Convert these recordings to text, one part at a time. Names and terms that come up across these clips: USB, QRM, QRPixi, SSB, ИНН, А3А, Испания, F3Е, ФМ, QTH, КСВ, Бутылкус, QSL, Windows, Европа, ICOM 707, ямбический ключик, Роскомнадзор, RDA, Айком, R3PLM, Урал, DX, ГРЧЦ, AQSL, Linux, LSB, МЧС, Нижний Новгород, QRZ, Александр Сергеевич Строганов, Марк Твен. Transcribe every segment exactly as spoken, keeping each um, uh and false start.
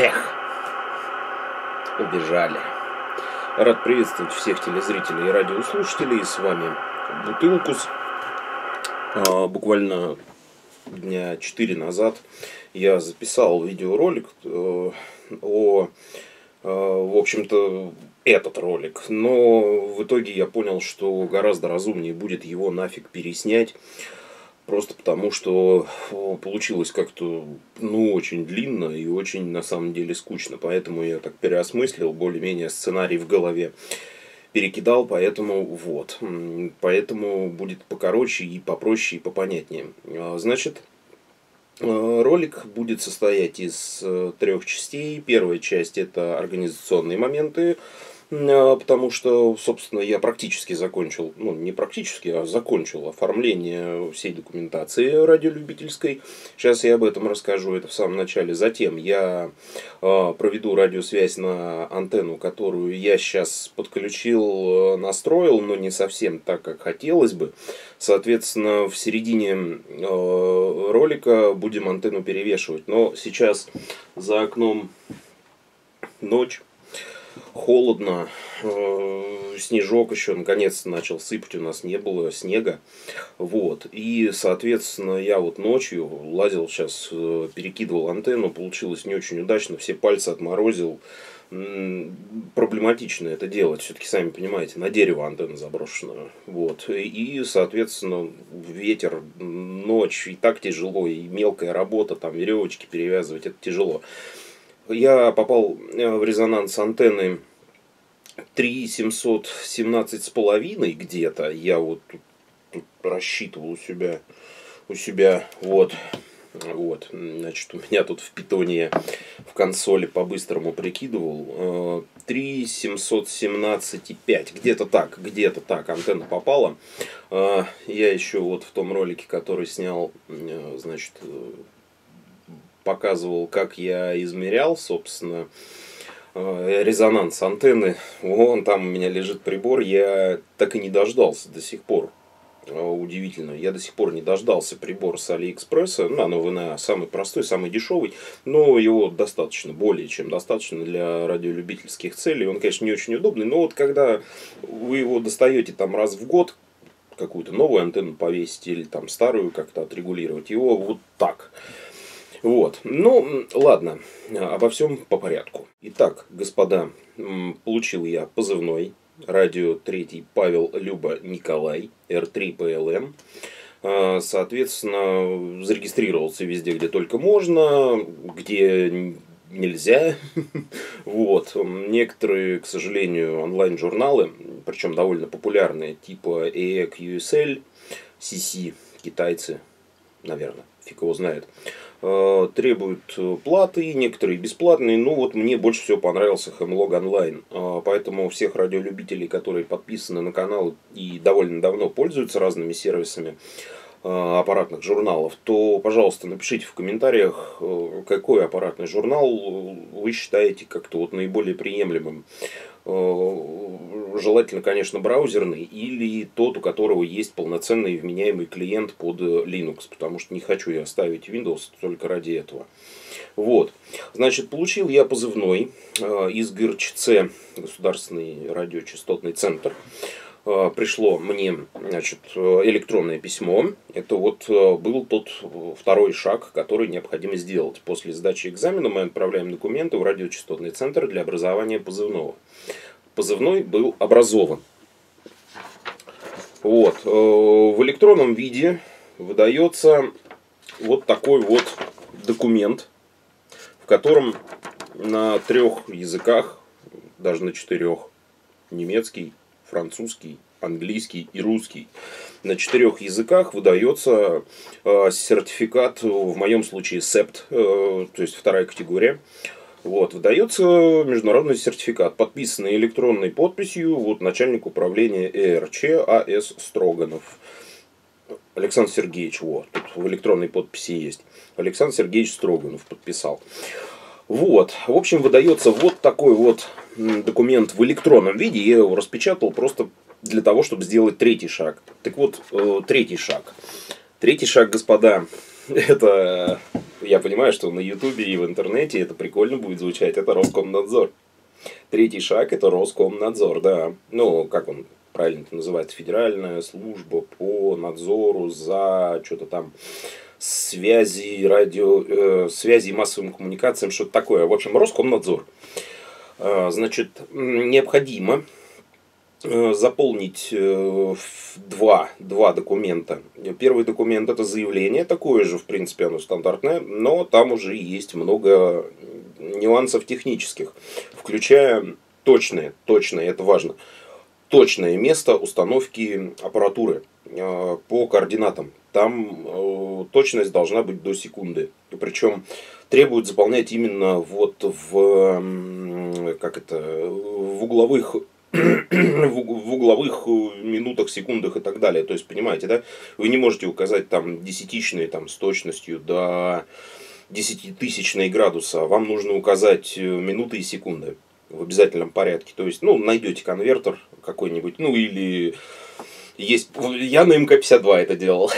Эх, убежали. Рад приветствовать всех телезрителей и радиослушателей. С вами Бутылкус. Буквально дня четыре назад я записал видеоролик о... В общем-то, этот ролик. Но в итоге я понял, что гораздо разумнее будет его нафиг переснять. Просто потому, что получилось как-то, ну, очень длинно и очень, на самом деле, скучно. Поэтому я так переосмыслил, более-менее сценарий в голове перекидал. Поэтому вот. Поэтому будет покороче и попроще, и попонятнее. Значит, ролик будет состоять из трех частей. Первая часть — это организационные моменты. Потому что, собственно, я практически закончил, ну, не практически, а закончил оформление всей документации радиолюбительской. Сейчас я об этом расскажу, это в самом начале. Затем я э, проведу радиосвязь на антенну, которую я сейчас подключил, настроил, но не совсем так, как хотелось бы. Соответственно, в середине э, ролика будем антенну перевешивать. Но сейчас за окном ночь. Холодно, снежок еще наконец-то начал сыпать, у нас не было снега, вот, и, соответственно, я вот ночью лазил, сейчас перекидывал антенну, получилось не очень удачно, все пальцы отморозил, проблематично это делать, все-таки, сами понимаете, на дерево антенна заброшена, вот, и, соответственно, ветер, ночь, и так тяжело, и мелкая работа, там, веревочки перевязывать, это тяжело. Я попал в резонанс антенны три семьсот семнадцать с половиной где-то. Я вот тут, тут рассчитывал у себя, у себя вот, вот, значит, у меня тут в питоне в консоли по-быстрому прикидывал. три семьсот семнадцать и пять, где-то так, где-то так антенна попала. Я еще вот в том ролике, который снял, значит... показывал, как я измерял, собственно, резонанс антенны. Вон там у меня лежит прибор. Я так и не дождался до сих пор. Удивительно. Я до сих пор не дождался прибор с Алиэкспресса. Nano ви эн а самый простой, самый дешевый. Но его достаточно, более чем достаточно для радиолюбительских целей. Он, конечно, не очень удобный. Но вот когда вы его достаете там раз в год, какую-то новую антенну повесить или там старую как-то отрегулировать, его вот так... Вот, ну ладно, обо всем по порядку. Итак, господа, получил я позывной радио третий Павел Люба Николай, эр три пэ эл эм. Соответственно, зарегистрировался везде, где только можно, где нельзя. Вот, некоторые, к сожалению, онлайн-журналы, причем довольно популярные, типа эй кью эс эл, си си, китайцы, наверное, фиг его знает, требуют платы, некоторые бесплатные. Ну вот мне больше всего понравился Hemlog Online. Поэтому всех радиолюбителей, которые подписаны на канал и довольно давно пользуются разными сервисами аппаратных журналов, то, пожалуйста, напишите в комментариях, какой аппаратный журнал вы считаете как-то вот наиболее приемлемым. Желательно, конечно, браузерный или тот, у которого есть полноценный вменяемый клиент под Linux, потому что не хочу я ставить Windows только ради этого. Вот. Значит, получил я позывной из гэ эр че цэ, Государственный радиочастотный центр. Пришло мне, значит, электронное письмо. Это вот был тот второй шаг, который необходимо сделать. После сдачи экзамена мы отправляем документы в радиочастотный центр для образования позывного. Позывной был образован. Вот. В электронном виде выдается вот такой вот документ, в котором на трех языках, даже на четырех, немецкий, французский, английский и русский. На четырех языках выдается э, сертификат, в моем случае СЕПТ, э, то есть вторая категория. Вот, выдается международный сертификат, подписанный электронной подписью вот, начальник управления ЭРЧ А С Строганов. Александр Сергеевич, вот, тут в электронной подписи есть. Александр Сергеевич Строганов подписал. Вот, в общем, выдается вот такой вот документ в электронном виде. Я его распечатал просто для того, чтобы сделать третий шаг. Так вот, третий шаг. Третий шаг, господа, это я понимаю, что на Ютубе и в интернете это прикольно будет звучать, это Роскомнадзор. Третий шаг – это Роскомнадзор, да. Ну, как он правильно это называется? Федеральная служба по надзору за что-то там связи, радио, э, связи и массовым коммуникациям, что-то такое. В общем, Роскомнадзор. Э, значит, необходимо заполнить два, два документа. Первый документ – это заявление, такое же, в принципе, оно стандартное, но там уже есть много нюансов технических, включая точное, точное, это важно, точное место установки аппаратуры по координатам. Там точность должна быть до секунды. Причем требует заполнять именно вот в, как это, в угловых в угловых минутах, секундах и так далее. То есть, понимаете, да? Вы не можете указать там десятичные там, с точностью до десятитысячной градуса. Вам нужно указать минуты и секунды в обязательном порядке. То есть, ну, найдете конвертер какой-нибудь, ну, или... Есть, я на эм ка пятьдесят два это делал.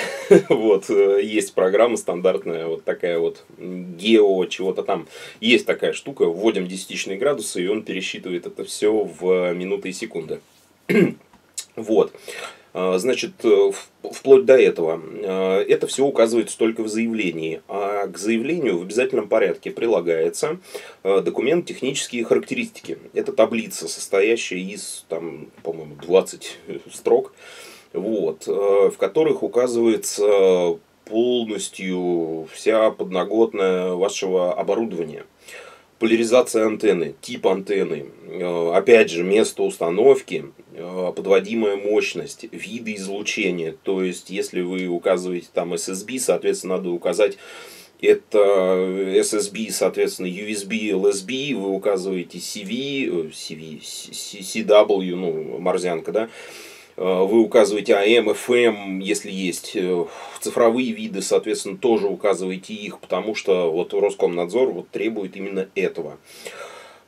Вот, есть программа стандартная, вот такая вот, гео, чего-то там. Есть такая штука, вводим десятичные градусы, и он пересчитывает это все в минуты и секунды. Вот. Значит, вплоть до этого. Это все указывается только в заявлении. А к заявлению в обязательном порядке прилагается документ технические характеристики. Это таблица, состоящая из, там, по-моему, двадцати строк, вот, в которых указывается полностью вся подноготная вашего оборудования. Поляризация антенны, тип антенны, опять же, место установки, подводимая мощность, виды излучения. То есть, если вы указываете там эс эс би, соответственно, надо указать это эс эс би, соответственно, ю эс би, эл эс би, вы указываете си ви, си ви, си дабл ю, ну, морзянка, да. Вы указываете а эм, эф эм, если есть цифровые виды, соответственно, тоже указываете их, потому что вот Роскомнадзор вот требует именно этого.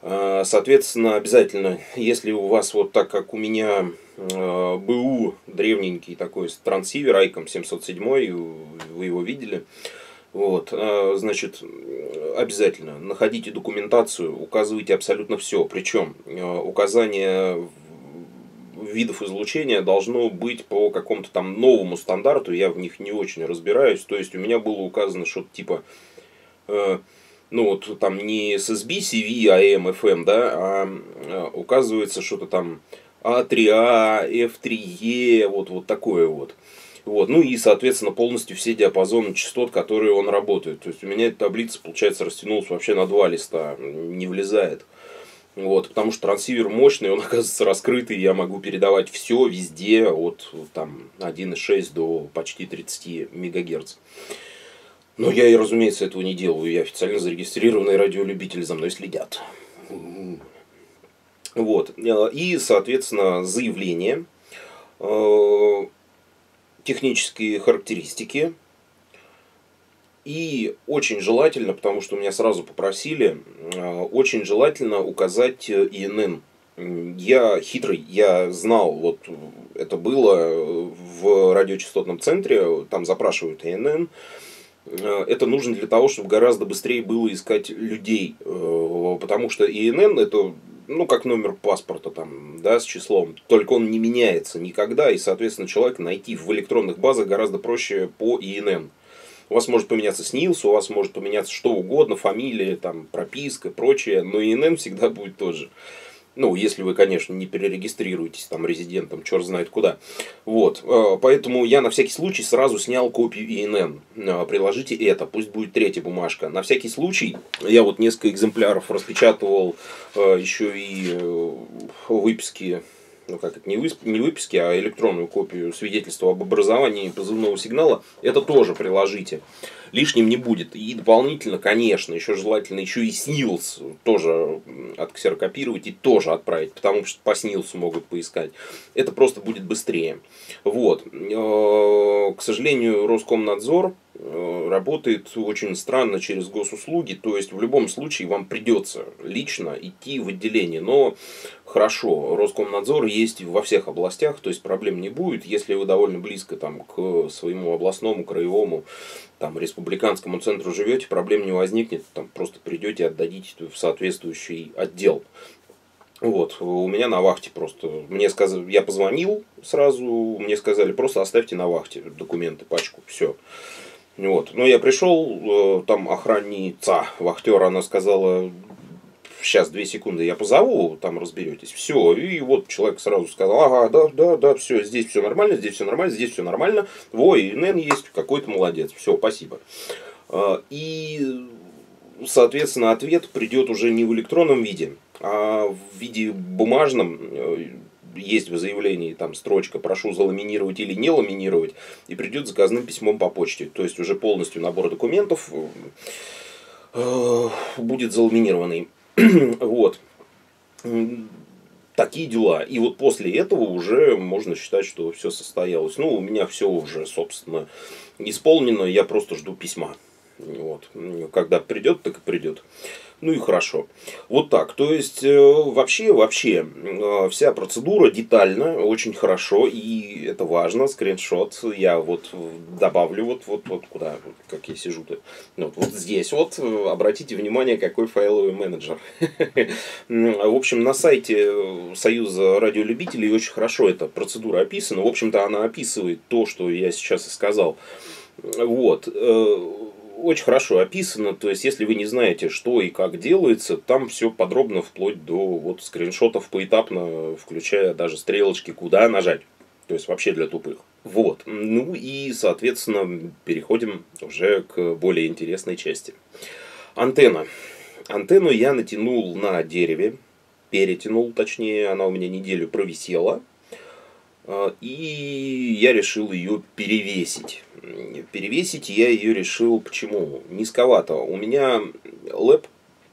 Соответственно, обязательно, если у вас вот так, как у меня БУ, древненький такой трансивер, айком семьсот семь, вы его видели, вот, значит, обязательно находите документацию, указывайте абсолютно все, причем указание видов излучения должно быть по какому-то там новому стандарту, я в них не очень разбираюсь, то есть у меня было указано что-то типа, э, ну вот там не эс эс би, си ви, а эм, эф эм, да, а э, указывается что-то там а три а, эф три е, вот, вот такое вот. Вот. Ну и, соответственно, полностью все диапазоны частот, которые он работает. То есть у меня эта таблица, получается, растянулась вообще на два листа, не влезает. Вот, потому что трансивер мощный, он оказывается раскрытый, я могу передавать все везде от там одного и шести до почти тридцати мегагерц. Но я и, разумеется, этого не делаю, я официально зарегистрированный радиолюбитель, за мной следят. Вот, и, соответственно, заявление, технические характеристики. И очень желательно, потому что меня сразу попросили, очень желательно указать и эн эн. Я хитрый, я знал, вот это было в радиочастотном центре, там запрашивают и эн эн. Это нужно для того, чтобы гораздо быстрее было искать людей, потому что и эн эн это... Ну, как номер паспорта там, да, с числом. Только он не меняется никогда, и, соответственно, человека найти в электронных базах гораздо проще по и эн эн. У вас может поменяться СНИЛС, у вас может поменяться что угодно, фамилия, там, прописка, прочее, но и эн эн всегда будет тот же. Ну, если вы, конечно, не перерегистрируетесь там резидентом, черт знает куда. Вот, поэтому я на всякий случай сразу снял копию и эн эн. Приложите это, пусть будет третья бумажка. На всякий случай, я вот несколько экземпляров распечатывал еще и выписки, ну как это, не выписки, а электронную копию свидетельства об образовании позывного сигнала. Это тоже приложите. Лишним не будет. И дополнительно, конечно, еще желательно еще и СНИЛС тоже отксерокопировать и тоже отправить, потому что по СНИЛСу могут поискать. Это просто будет быстрее. Вот. К сожалению, Роскомнадзор работает очень странно через госуслуги, то есть в любом случае вам придется лично идти в отделение, но хорошо, Роскомнадзор есть во всех областях, то есть проблем не будет, если вы довольно близко там, к своему областному, краевому, там, республиканскому центру живете, проблем не возникнет, там, просто придете и отдадите в соответствующий отдел. Вот, у меня на вахте просто, мне сказали, я позвонил сразу, мне сказали, просто оставьте на вахте документы, пачку, все. Вот, но я пришел, там охранница, вахтер, она сказала, сейчас, две секунды, я позову, там разберетесь, все. И вот человек сразу сказал, ага, да, да, да, все, здесь все нормально, здесь все нормально, здесь все нормально, во, ИНН есть, какой-то молодец, все, спасибо. И, соответственно, ответ придет уже не в электронном виде, а в виде бумажном, есть в заявлении там строчка «Прошу заламинировать или не ламинировать», и придет заказным письмом по почте. То есть уже полностью набор документов будет заламинированный. Вот. Такие дела. И вот после этого уже можно считать, что все состоялось. Ну, у меня все уже, собственно, исполнено, я просто жду письма. Вот. Когда придет, так и придет. Ну и хорошо. Вот так. То есть, вообще, вообще, вся процедура детально, очень хорошо. И это важно. Скриншот я вот добавлю вот, вот, вот куда, вот, как я сижу-то. Вот, вот здесь вот. Обратите внимание, какой файловый менеджер. В общем, на сайте Союза радиолюбителей очень хорошо эта процедура описана. В общем-то, она описывает то, что я сейчас и сказал. Вот. Очень хорошо описано, то есть, если вы не знаете, что и как делается, там все подробно, вплоть до вот, скриншотов поэтапно, включая даже стрелочки, куда нажать. То есть, вообще для тупых. Вот. Ну и, соответственно, переходим уже к более интересной части. Антенна. Антенну я натянул на дереве, перетянул, точнее, она у меня неделю провисела. И я решил ее перевесить. Перевесить я ее решил почему? Низковато. У меня лэп,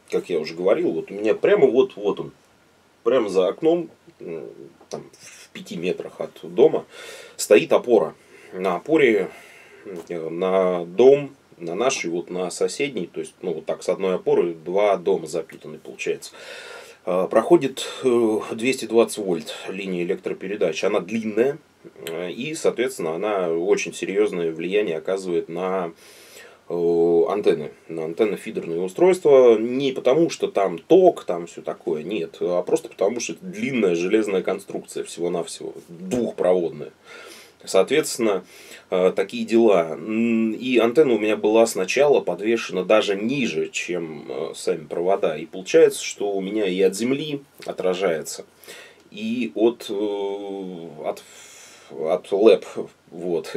как я уже говорил, вот у меня прямо вот, вот он. Прямо за окном, там, в пяти метрах от дома, стоит опора. На опоре на дом, на наш и вот на соседний. То есть, ну, вот так с одной опоры два дома запитаны получается. Проходит двести двадцать вольт линия электропередач. Она длинная и, соответственно, она очень серьезное влияние оказывает на антенны, на антенно-фидерные устройства. Не потому, что там ток, там все такое, нет, а просто потому, что это длинная железная конструкция, всего-навсего, двухпроводная. Соответственно, такие дела. И антенна у меня была сначала подвешена даже ниже, чем сами провода. И получается, что у меня и от земли отражается, и от, от, от лэп. Вот.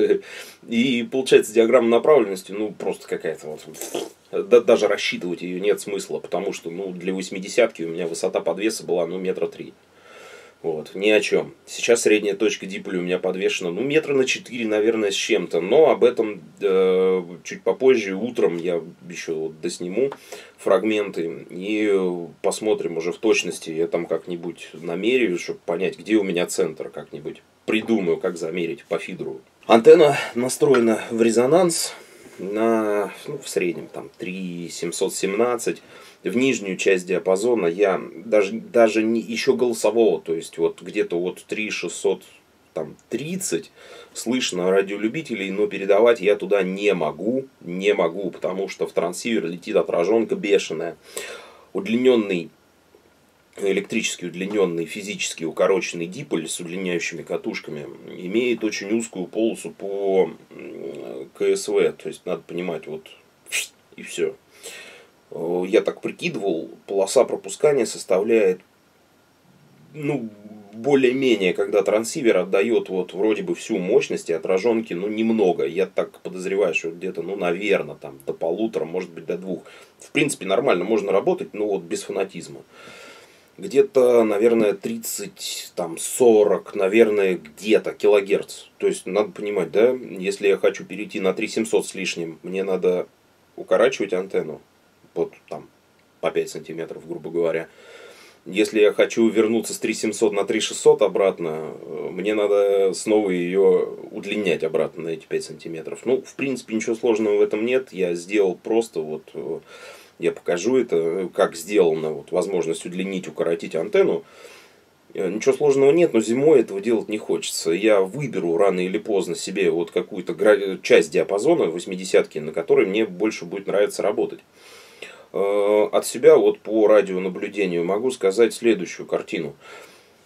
И получается, диаграмма направленности, ну, просто какая-то вот... Да, даже рассчитывать ее нет смысла, потому что, ну, для восьмидесятки у меня высота подвеса была, ну, метра три. Вот, ни о чем. Сейчас средняя точка диполя у меня подвешена, ну, метра на четыре, наверное, с чем-то. Но об этом э, чуть попозже, утром я еще вот досниму фрагменты. И посмотрим уже в точности. Я там как-нибудь намеряю, чтобы понять, где у меня центр как-нибудь. Придумаю, как замерить по фидеру. Антенна настроена в резонанс на, ну, в среднем там три семьсот семнадцать. В нижнюю часть диапазона я даже, даже не еще голосового, то есть вот где-то вот три шестьсот тридцать слышно радиолюбителей, но передавать я туда не могу, не могу, потому что в трансивер летит отраженка бешеная. Удлиненный, электрически удлиненный, физически укороченный диполь с удлиняющими катушками имеет очень узкую полосу по КСВ, то есть надо понимать, вот и все. Я так прикидывал, полоса пропускания составляет, ну, более-менее, когда трансивер отдает вот вроде бы всю мощность и отраженки, ну, немного. Я так подозреваю, что где-то, ну, наверное, там до полутора, может быть, до двух. В принципе, нормально, можно работать, но вот без фанатизма. Где-то, наверное, тридцать, там, сорок, наверное, где-то килогерц. То есть, надо понимать, да, если я хочу перейти на три семьсот с лишним, мне надо укорачивать антенну. Вот там по пять сантиметров, грубо говоря. Если я хочу вернуться с три семьсот на три шестьсот обратно, мне надо снова ее удлинять обратно на эти пять сантиметров. Ну, в принципе, ничего сложного в этом нет. Я сделал просто, вот я покажу это, как сделано, вот, возможность удлинить, укоротить антенну. Ничего сложного нет, но зимой этого делать не хочется. Я выберу рано или поздно себе вот какую-то часть диапазона восьмидесятки, на которой мне больше будет нравиться работать. От себя вот по радионаблюдению могу сказать следующую картину.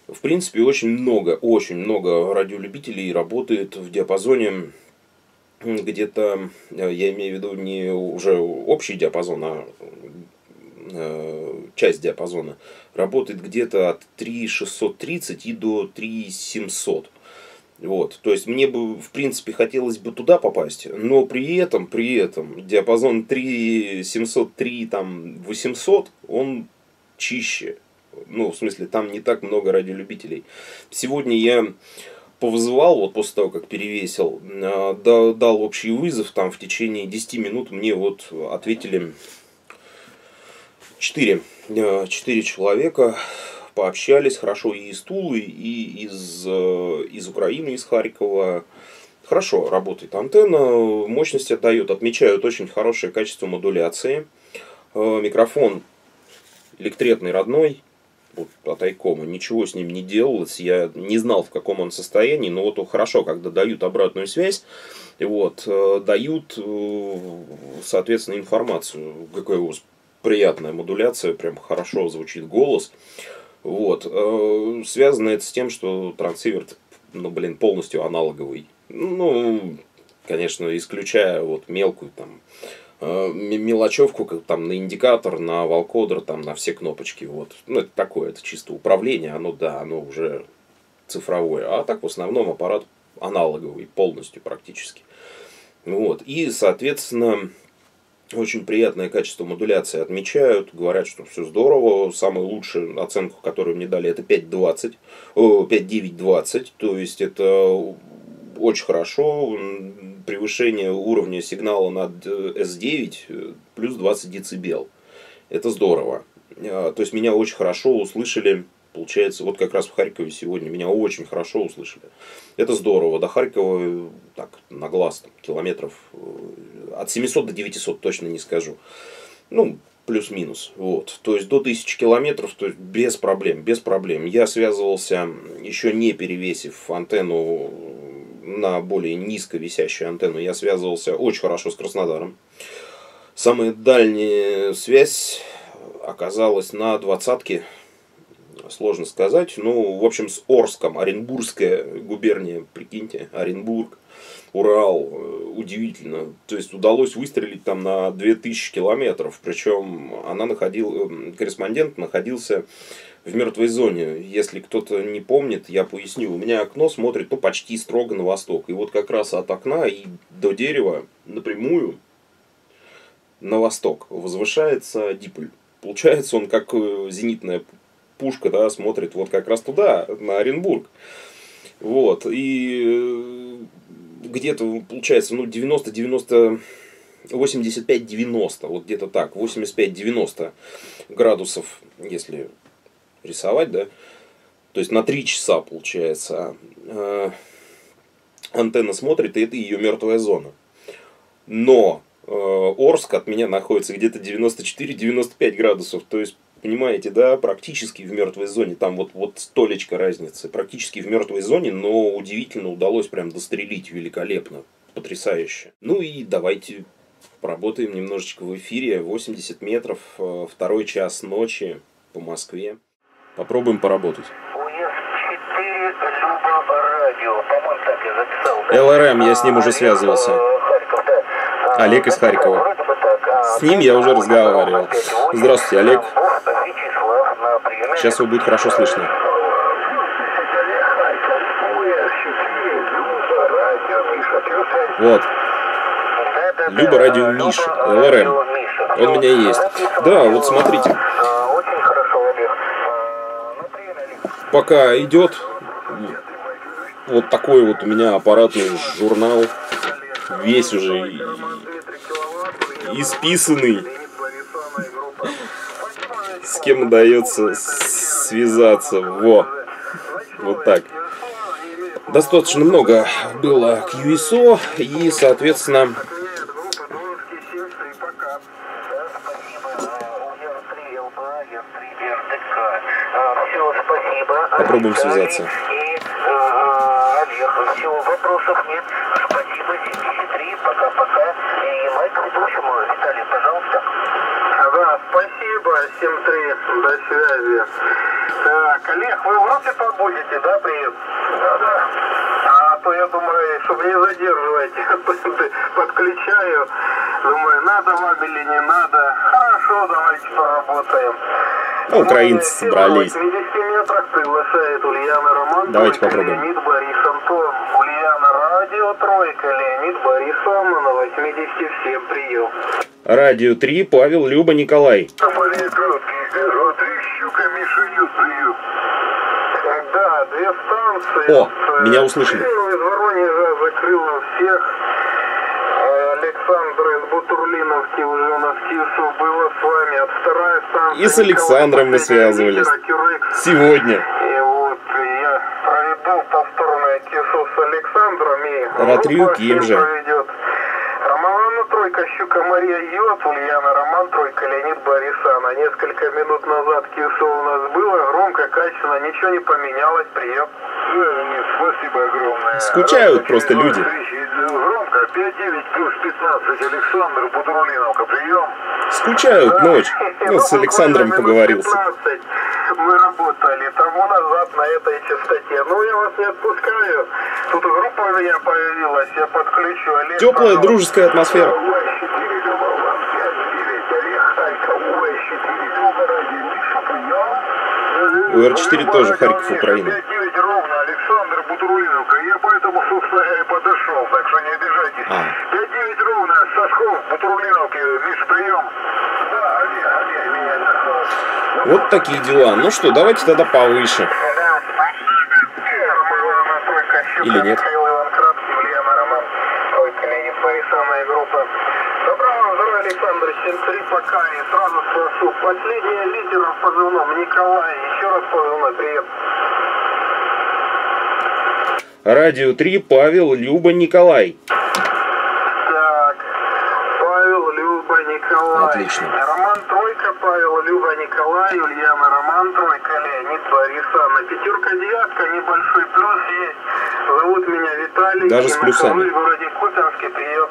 В принципе, очень много, очень много радиолюбителей работает в диапазоне где-то, я имею в виду не уже общий диапазон, а часть диапазона, работает где-то от три тысячи шестьсот тридцати и до три тысячи семисот. Вот. То есть мне бы, в принципе, хотелось бы туда попасть, но при этом, при этом диапазон три тысячи семьсот три - восемьсот, он чище. Ну, в смысле, там не так много радиолюбителей. Сегодня я повызывал, вот после того, как перевесил, дал общий вызов, там в течение десяти минут мне вот ответили четыре человека, пообщались хорошо и из Тулы, и из, из Украины, из Харькова. Хорошо работает антенна, мощность отдает, отмечают очень хорошее качество модуляции. Микрофон электретный, родной, вот, от айком, ничего с ним не делалось, я не знал, в каком он состоянии, но вот хорошо, когда дают обратную связь, вот, дают, соответственно, информацию, какой у вас приятная модуляция, прям хорошо звучит голос. Вот. Связано это с тем, что трансивер, ну, блин, полностью аналоговый. Ну, конечно, исключая вот мелкую там мелочевку, как там на индикатор, на валкодер, там на все кнопочки. Вот. Ну, это такое, это чисто управление, оно, да, оно уже цифровое. А так в основном аппарат аналоговый, полностью практически. Вот. И, соответственно, очень приятное качество модуляции отмечают, говорят, что все здорово. Самую лучшую оценку, которую мне дали, это пять девять двадцать. То есть это очень хорошо. Превышение уровня сигнала над эс девять плюс двадцать децибел. Это здорово. То есть меня очень хорошо услышали. Получается, вот как раз в Харькове сегодня меня очень хорошо услышали. Это здорово. До Харькова, так, на глаз, там, километров от семисот до девятисот, точно не скажу. Ну, плюс-минус. Вот. То есть до тысячи километров, то есть без проблем, без проблем. Я связывался, еще не перевесив антенну на более низко висящую антенну, я связывался очень хорошо с Краснодаром. Самая дальняя связь оказалась на двадцатке. Сложно сказать. Ну, в общем, с Орском. Оренбургская губерния, прикиньте. Оренбург, Урал. Удивительно. То есть, удалось выстрелить там на две тысячи километров. Причем, она находил... корреспондент находился в мертвой зоне. Если кто-то не помнит, я поясню. У меня окно смотрит, ну, почти строго на восток. И вот как раз от окна и до дерева напрямую на восток возвышается диполь. Получается, он как зенитная пушка, да, смотрит вот как раз туда, на Оренбург. Вот. И где-то, получается, ну, девяносто, девяносто, восемьдесят пять, девяносто, вот где-то так, восемьдесят пять - девяносто градусов, если рисовать, да, то есть на три часа, получается, антенна смотрит, и это ее мертвая зона. Но Орск от меня находится где-то девяносто четыре - девяносто пять градусов, то есть, понимаете, да, практически в мертвой зоне, там вот, вот столечко разницы, практически в мертвой зоне, но удивительно удалось прям дострелить великолепно, потрясающе. Ну и давайте поработаем немножечко в эфире, восемьдесят метров, второй час ночи по Москве, попробуем поработать. у эс четыре, Люба, радио, по-моему, так я записал. эл эр эм, я с ним уже связывался. Харьков, да. Олег из Харькова. С ним я уже разговаривал. Здравствуйте, Олег. Сейчас его будет хорошо слышно. Вот. Люба, радио Миша, эл эр эм. Он у меня есть. Да, вот смотрите. Пока идет вот такой вот у меня аппаратный журнал. Весь уже исписанный. С кем удается связаться. Во. Вот так. Достаточно много было кью эс о. И, соответственно, Все, спасибо. Попробуем связаться. И, э, Олег, все, вопросов нет. Спасибо, семьдесят три, пока-пока. И Майк, ведущему, Виталий, пожалуйста. Да, спасибо, семь три, до связи. Так, Олег, вы в группе побудете, да, привет? Да, да. А то я думаю, чтобы не задерживать, подключаю. Думаю, надо вам или не надо. Хорошо, давайте поработаем. Ну, украинцы собрались. Давайте попробуем. Леонид Борис Антон, Ульяна, Радио Тройка, Леонид Борис Антон, восемьдесят, всем прием. Радио три, Павел, Люба, Николай. Да, две станции. О, меня услышали. Из Воронежа закрыла всех. Александр из Бутурлиновки уже у нас КИСО было с вами. От вторая станция. И с Александром мы связывались. Сегодня. И вот я проведу повторное КИСО с Александром и Ратрию Ким же проведет. Романа Тройка, Щука Мария Йод, Ульяна, Роман Тройка, Леонид Борисян. А несколько минут назад КИСО у нас было, громко, качественно, ничего не поменялось, прием. Леонид, спасибо огромное. Скучают Рад, просто люди. Громко, пять девять плюс пятнадцать, Александр, Бутурлиновка, прием. Скучают да. Ночь. Ну, с Александром поговорился. пятнадцать мы работали тому назад на этой частоте. Ну, я вас не отпускаю. Тут группа у меня появилась, я подключу. Олег, теплая, пожалуйста. Дружеская атмосфера. У эр четыре тоже Харьков, Украина. пять девять ровно, Александр, Бутурлиновка. Я поэтому, собственно, и подошел, так что не обижайтесь. А. пять девять ровно, Сашков, Бутурлиновки, Миша, прием. Да, Олег, Олег, меня не вот такие дела. Ну что, давайте тогда повыше. Да, спасибо. Или нет? Александр, семь три, пока, и сразу спрошу. Последняя лидера в позывном, Николай, еще раз позывной, привет. Радио три, Павел, Люба, Николай. Так, Павел, Люба, Николай. Отлично. Роман Тройка, Павел, Люба, Николай, Ульяна, Роман Тройка, Леонид, Борисовна. Пятерка, девятка, небольшой плюс есть. Зовут меня Виталий. Даже с плюсами. В городе Кутерске, привет.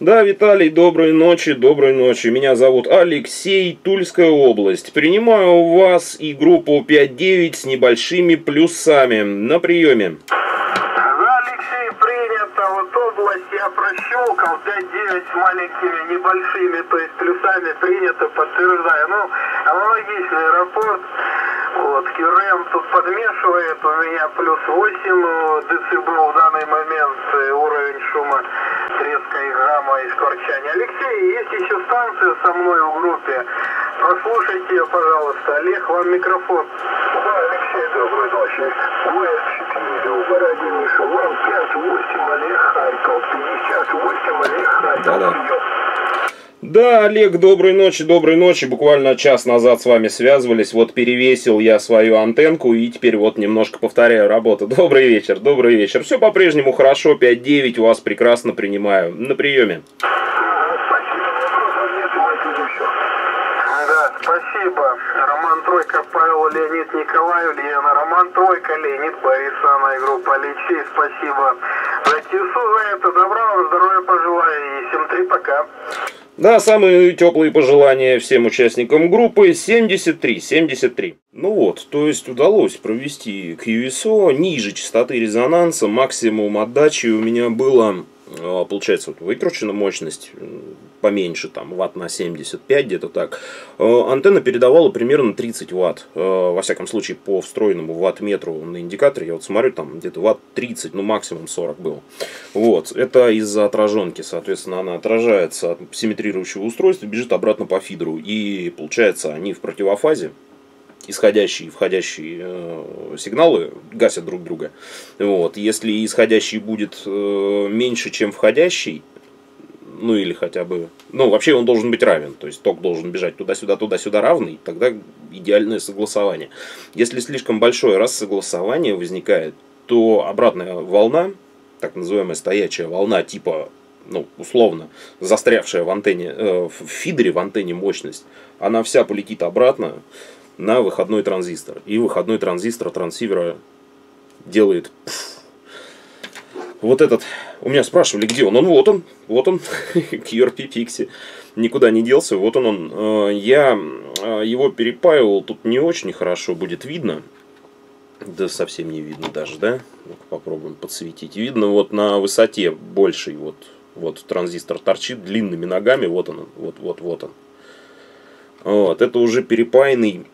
Да, Виталий, доброй ночи, доброй ночи. Меня зовут Алексей, Тульская область. Принимаю у вас и группу пять девять с небольшими плюсами. На приеме. Да, Алексей, принято. Вот область я прощелкал. пять девять с маленькими небольшими, то есть плюсами принято, подтверждаю. Ну, аналогичный аэропорт. Вот, КюРМ тут подмешивает, у меня плюс восемь децибел в данный момент, уровень шума, треска и грамма и скворчания. Алексей, есть еще станция со мной в группе, прослушайте ее, пожалуйста. Олег, вам микрофон. Да, Алексей, доброй ночи. УС четыре, Шелом, пять восемь, Олег, Харьков, пятьдесят восемь, Олег, Харьков, прием. Да, Олег, доброй ночи, доброй ночи. Буквально час назад с вами связывались. Вот перевесил я свою антенку и теперь вот немножко повторяю работу. Добрый вечер, добрый вечер. Все по-прежнему хорошо, пять девять, вас прекрасно принимаю. На приеме. Да, спасибо. Роман Тройка, Павел, Леонид, Николай, Ульяна, Роман Тройка, Леонид, Борисана и группа Алексей. Спасибо за КИСУ, за это добра, вам здоровья пожелаю и семь три, пока. Да, самые теплые пожелания всем участникам группы. Семьдесят три, семьдесят три. Ну вот, то есть удалось провести кью эс о ниже частоты резонанса. Максимум отдачи у меня было, получается, вот выкручена мощность поменьше, там, ватт на семьдесят пять, где-то так. Антенна передавала примерно тридцать ватт. Во всяком случае, по встроенному ваттметру на индикаторе, я вот смотрю, там где-то ватт тридцать, ну, максимум сорок было. Вот, это из-за отраженки, соответственно, она отражается от симметрирующего устройства, бежит обратно по фидеру. И, получается, они в противофазе. Исходящие и входящие э, сигналы гасят друг друга. Вот. Если исходящий будет э, меньше, чем входящий, ну или хотя бы... Ну, вообще он должен быть равен. То есть ток должен бежать туда-сюда, туда-сюда равный. Тогда идеальное согласование. Если слишком большое рассогласование возникает, то обратная волна, так называемая стоячая волна, типа, ну, условно, застрявшая в антенне, э, в фидере, в антенне мощность, она вся полетит обратно. на выходной транзистор. И выходной транзистор трансивера делает... Вот этот, у меня спрашивали, где он, он вот он, вот он, QRPixi, никуда не делся, вот он он. Я его перепаивал, тут не очень хорошо будет видно, да совсем не видно даже, да, попробуем подсветить, видно вот на высоте большей, вот, вот транзистор торчит длинными ногами, вот он, вот, вот, вот он. Вот, это уже перепаянный,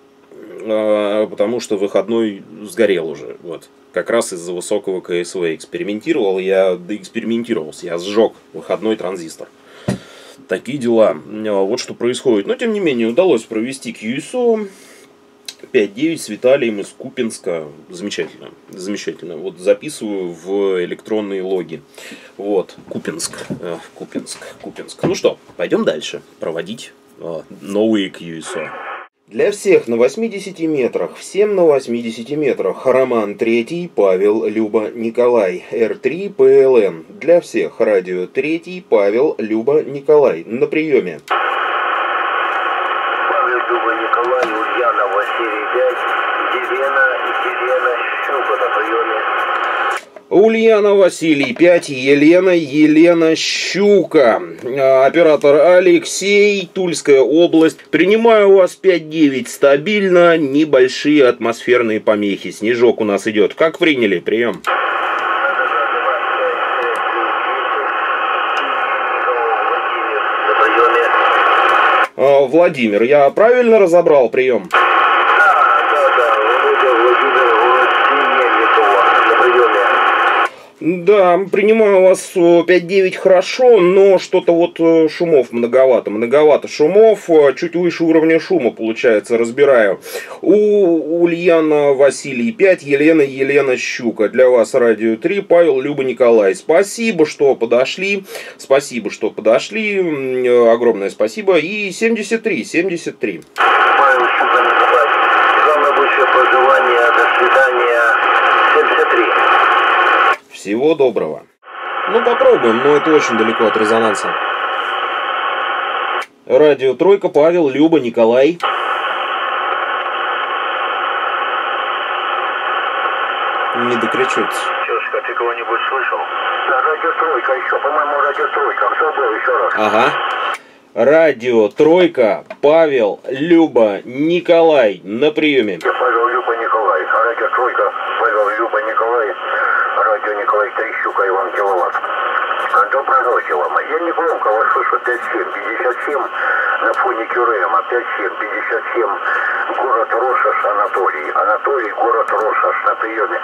потому что выходной сгорел уже, вот. Как раз из-за высокого КСВ экспериментировал, я доэкспериментировался, я сжег выходной транзистор. Такие дела, вот что происходит. Но, тем не менее, удалось провести кью эс о пять девять с Виталием из Купинска. Замечательно, замечательно. Вот записываю в электронные логи. Вот, Купинск, Купинск, Купинск. Ну что, пойдем дальше проводить новые кью эс о. Для всех на восьмидесяти метрах, всем на восьмидесяти метрах, Роман Третий, Павел, Люба, Николай, эр три пэ эл эм. Для всех, радио Третий, Павел, Люба, Николай, на приеме. Павел, Люба, Николай, Ульяна, Василий, пять, Елена, Елена, Щука, на приеме. Ульяна, Василий, пять, Елена, Елена, Щука. Оператор Алексей, Тульская область. Принимаю у вас пять девять стабильно, небольшие атмосферные помехи. Снежок у нас идет. Как приняли? Прием. Владимир, я правильно разобрал прием? Да, принимаю вас пять девять хорошо, но что-то вот шумов многовато. Многовато шумов, чуть выше уровня шума, получается, разбираю. У Ульяна Василий пять, Елена, Елена Щука. Для вас радио три, Павел, Люба, Николай. Спасибо, что подошли. Спасибо, что подошли. Огромное спасибо. И семьдесят три, семьдесят три. Павел, Щука, Николай. Вам рабочее пожелание. До свидания. семьдесят три. Всего доброго. Ну попробуем, но это очень далеко от резонанса. Радио Тройка, Павел, Люба, Николай. Не докричутся. Чушка, ты кого-нибудь слышал? Да, радио Тройка еще, по-моему, радио Тройка. Забыл еще раз. Ага. Радио Тройка, Павел, Люба, Николай на приеме. Павел, Люба, Николай. Радио Тройка, Павел, Люба, Николай. Николай Трещука, Иван Киловатт. Доброй ночи вам. Я не громко вас слышу. пять семь пятьдесят семь на фоне кью эр эм. пять семь пятьдесят семь город Рошаш, Анатолий. Анатолий, город Рошаш, на приеме.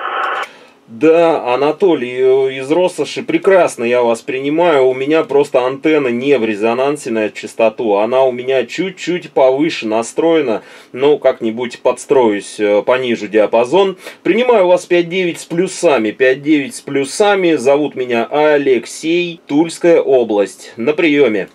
Да, Анатолий из Россоши, прекрасно я вас принимаю. У меня просто антенна не в резонансе на частоту. Она у меня чуть-чуть повыше настроена. Но как-нибудь подстроюсь, понижу диапазон. Принимаю вас пять девять с плюсами. пять девять с плюсами. Зовут меня Алексей, Тульская область. На приеме.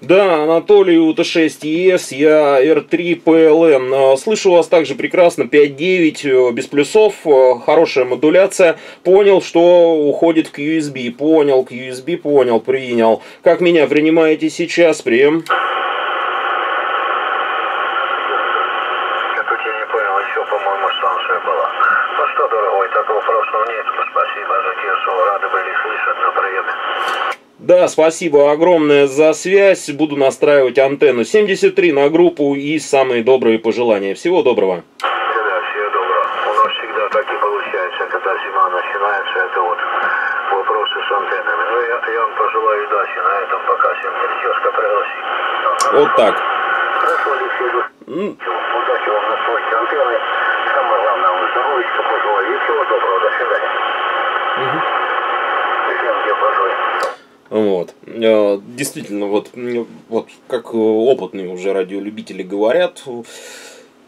Да, Анатолий, ю тэ шесть и эс, я эр три пэ эл эм. Слышу вас также прекрасно, пять девять, без плюсов, хорошая модуляция. Понял, что уходит к ю эс би, понял, к ю эс би, понял, принял. Как меня принимаете сейчас? Прием. Да, спасибо огромное за связь. Буду настраивать антенну семьдесят три на группу и самые добрые пожелания. Всего доброго. Да, да, всего доброго. У нас всегда так и получается, когда зима начинается, это вот вопросы с антеннами. Ну, я, я вам пожелаю удачи на этом, пока всем девчонка пригласит. Вот так. Хорошо, Алексей, mm. удачи вам на стройке антенны. Самое главное, вам здоровья пожелаю. И всего доброго, до свидания. Mm-hmm. Всем, где пожелаю. Вот. Действительно, вот, вот как опытные уже радиолюбители говорят,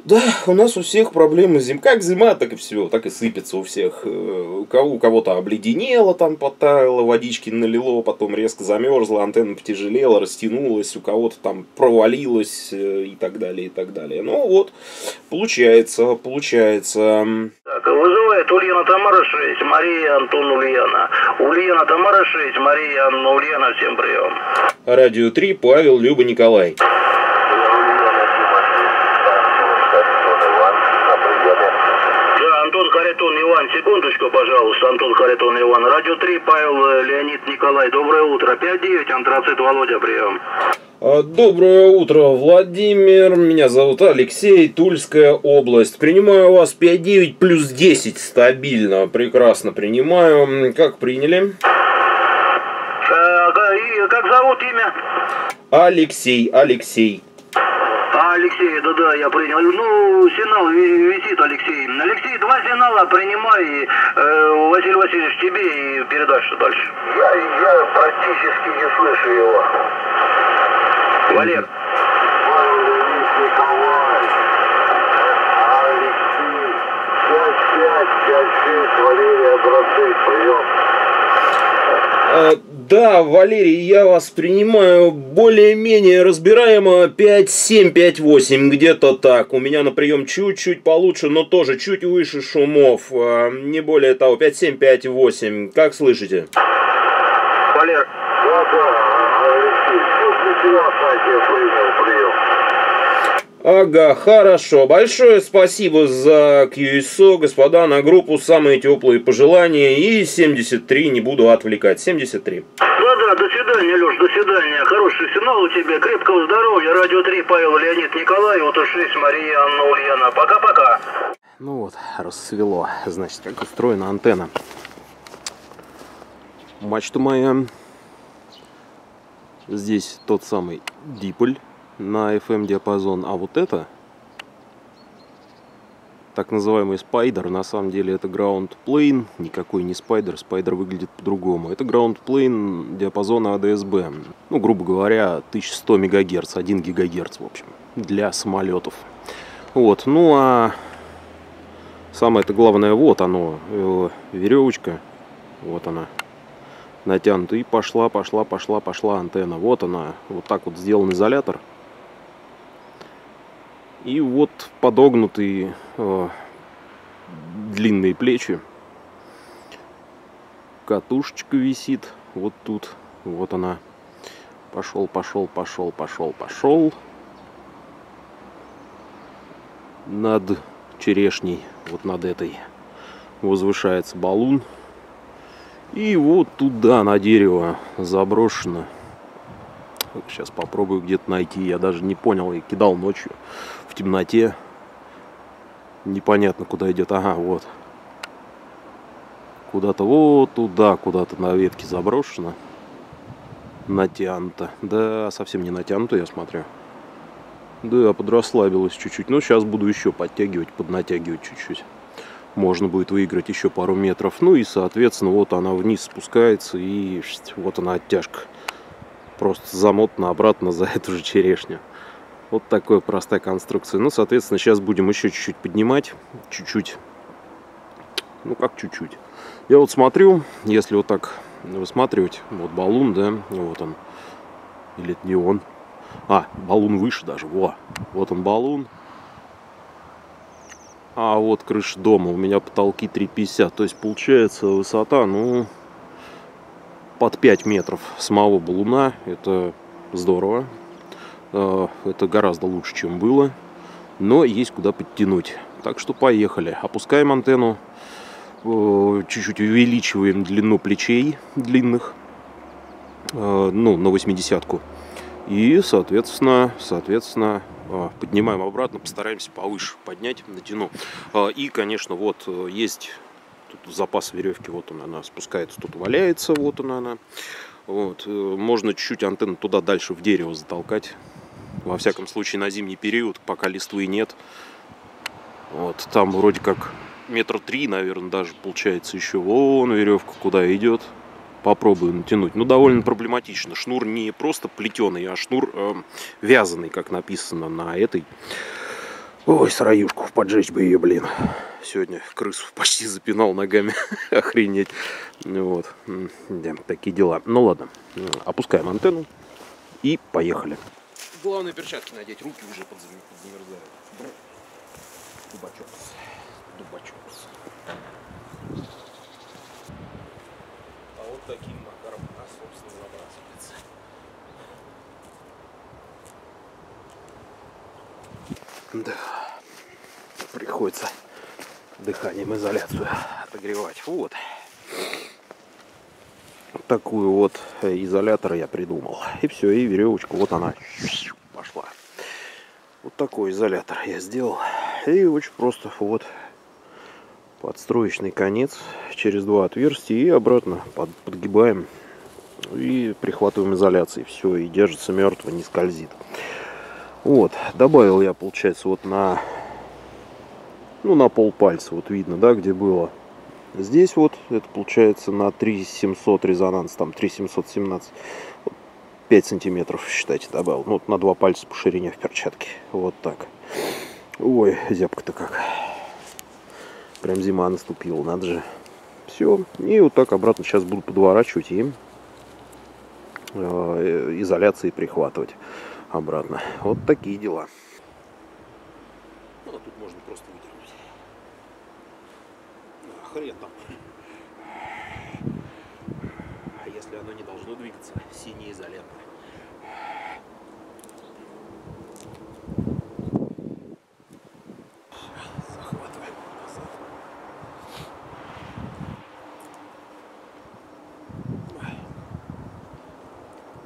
да, у нас у всех проблемы зим. Как зима, так и все, так и сыпется у всех. У кого-то обледенело, там подтаяло, водички налило, потом резко замерзло, антенна потяжелела, растянулась, у кого-то там провалилась и так далее, и так далее. Ну вот, получается, получается... Вызывает Ульяна Тамара шесть, Мария Антон Ульяна. Ульяна Тамара шесть, Мария Анна Ульяна, всем прием. Радио три, Павел, Люба, Николай. Да, Антон Харитон Иван, секундочку, пожалуйста, Антон Харитон Иван. Радио три, Павел, Леонид, Николай, доброе утро. пять девять, Антрацит, Володя, прием. Доброе утро, Владимир. Меня зовут Алексей, Тульская область. Принимаю вас пять девять плюс десять стабильно. Прекрасно принимаю. Как приняли? Э, как зовут, имя? Алексей, Алексей. А, Алексей, да-да, я принял. Ну, сигнал висит, Алексей. Алексей, два сигнала принимай, э, Василий Васильевич, тебе и передашь дальше. Я, я практически не слышу его. Валер. Да, Валерий, я вас принимаю более-менее разбираемо. пять семь пять восемь, где-то так. У меня на прием чуть-чуть получше, но тоже чуть выше шумов. Не более того, пять семь пять восемь. Как слышите? Валер. Ага, хорошо. Большое спасибо за кью эс о, господа, на группу самые теплые пожелания. И семьдесят три, не буду отвлекать. семьдесят три. Да-да, до свидания, Леш, до свидания. Хороший сигнал у тебя, крепкого здоровья. Радио три, Павел, Леонид, Николай, ОТО шесть, Мария, Анна, Ульяна. Пока-пока. Ну вот, рассвело. Значит, как устроена антенна. Мачта моя. Здесь тот самый диполь на эф эм диапазон, а вот это так называемый спайдер, на самом деле это ground plane, никакой не спайдер, спайдер выглядит по-другому. Это ground plane диапазона а дэ эс бэ, ну, грубо говоря, тысяча сто мегагерц, один гигагерц, в общем, для самолетов. Вот, ну а самое-то главное, вот оно, веревочка, вот она. Натянута и пошла, пошла, пошла, пошла антенна. Вот она, вот так вот сделан изолятор. И вот подогнутые э, длинные плечи. Катушечка висит вот тут, вот она. Пошел, пошел, пошел, пошел, пошел. Над черешней, вот над этой, возвышается баллон. И вот туда, на дерево, заброшено. Сейчас попробую где-то найти. Я даже не понял, я кидал ночью в темноте. Непонятно, куда идет. Ага, вот. Куда-то вот туда, куда-то на ветке заброшено. Натянуто. Да, совсем не натянуто, я смотрю. Да, подрасслабилась чуть-чуть. Но сейчас буду еще подтягивать, поднатягивать чуть-чуть. Можно будет выиграть еще пару метров. Ну и, соответственно, вот она вниз спускается. И вот она оттяжка. Просто замотана обратно за эту же черешню. Вот такая простая конструкция. Ну, соответственно, сейчас будем еще чуть-чуть поднимать. Чуть-чуть. Ну, как чуть-чуть. Я вот смотрю, если вот так высматривать. Вот баллон, да? Вот он. Или это не он? А, баллон выше даже. Во! Вот он баллон. А вот крыша дома, у меня потолки три пятьдесят, то есть получается высота, ну, под пять метров самого баллуна, это здорово, это гораздо лучше, чем было, но есть куда подтянуть, так что поехали, опускаем антенну, чуть-чуть увеличиваем длину плечей длинных, ну, на восьмидесятку, и, соответственно, соответственно, поднимаем обратно, постараемся повыше поднять, натяну. И, конечно, вот есть тут запас веревки, вот она, она спускается, тут валяется, вот она, она. Вот. Можно чуть-чуть антенну туда дальше в дерево затолкать. Во всяком случае, на зимний период, пока листвы нет. Вот, там вроде как метр три, наверное, даже получается еще. Вон веревка куда идет. попробую натянуть. Ну, довольно проблематично. Шнур не просто плетеный, а шнур э, вязаный, как написано на этой. Ой, сыроюшку поджечь бы ее, блин. Сегодня крысу почти запинал ногами. Охренеть. Вот. Да, такие дела. Ну ладно, опускаем антенну и поехали. Главное перчатки надеть, руки уже подзамерзают. Дубачок. Дубачок. А вот таким макаром у нас, собственно, забрасывается. Да, приходится дыханием изоляцию отогревать. Вот. Вот такую вот изолятор я придумал. И все, и веревочку, вот она пошла. Вот такой изолятор я сделал. И очень просто, вот подстроечный конец через два отверстия и обратно под, подгибаем и прихватываем изоляции. Все, и держится мертво, не скользит. Вот, добавил я, получается, вот на, ну, на полпальца, вот видно, да, где было. Здесь вот, это получается на три семьсот резонанс, там три семьсот семнадцать, пять сантиметров, считайте, добавил. Ну, вот на два пальца по ширине в перчатке, вот так. Ой, зябка-то как. Прям зима наступила, надо же. Все, и вот так обратно сейчас буду подворачивать и э, изоляции прихватывать обратно. Вот такие дела. Ну, а тут можно просто выдернуть. А, хрен там. А если оно не должно двигаться, синий изолятор. Захватываем назад.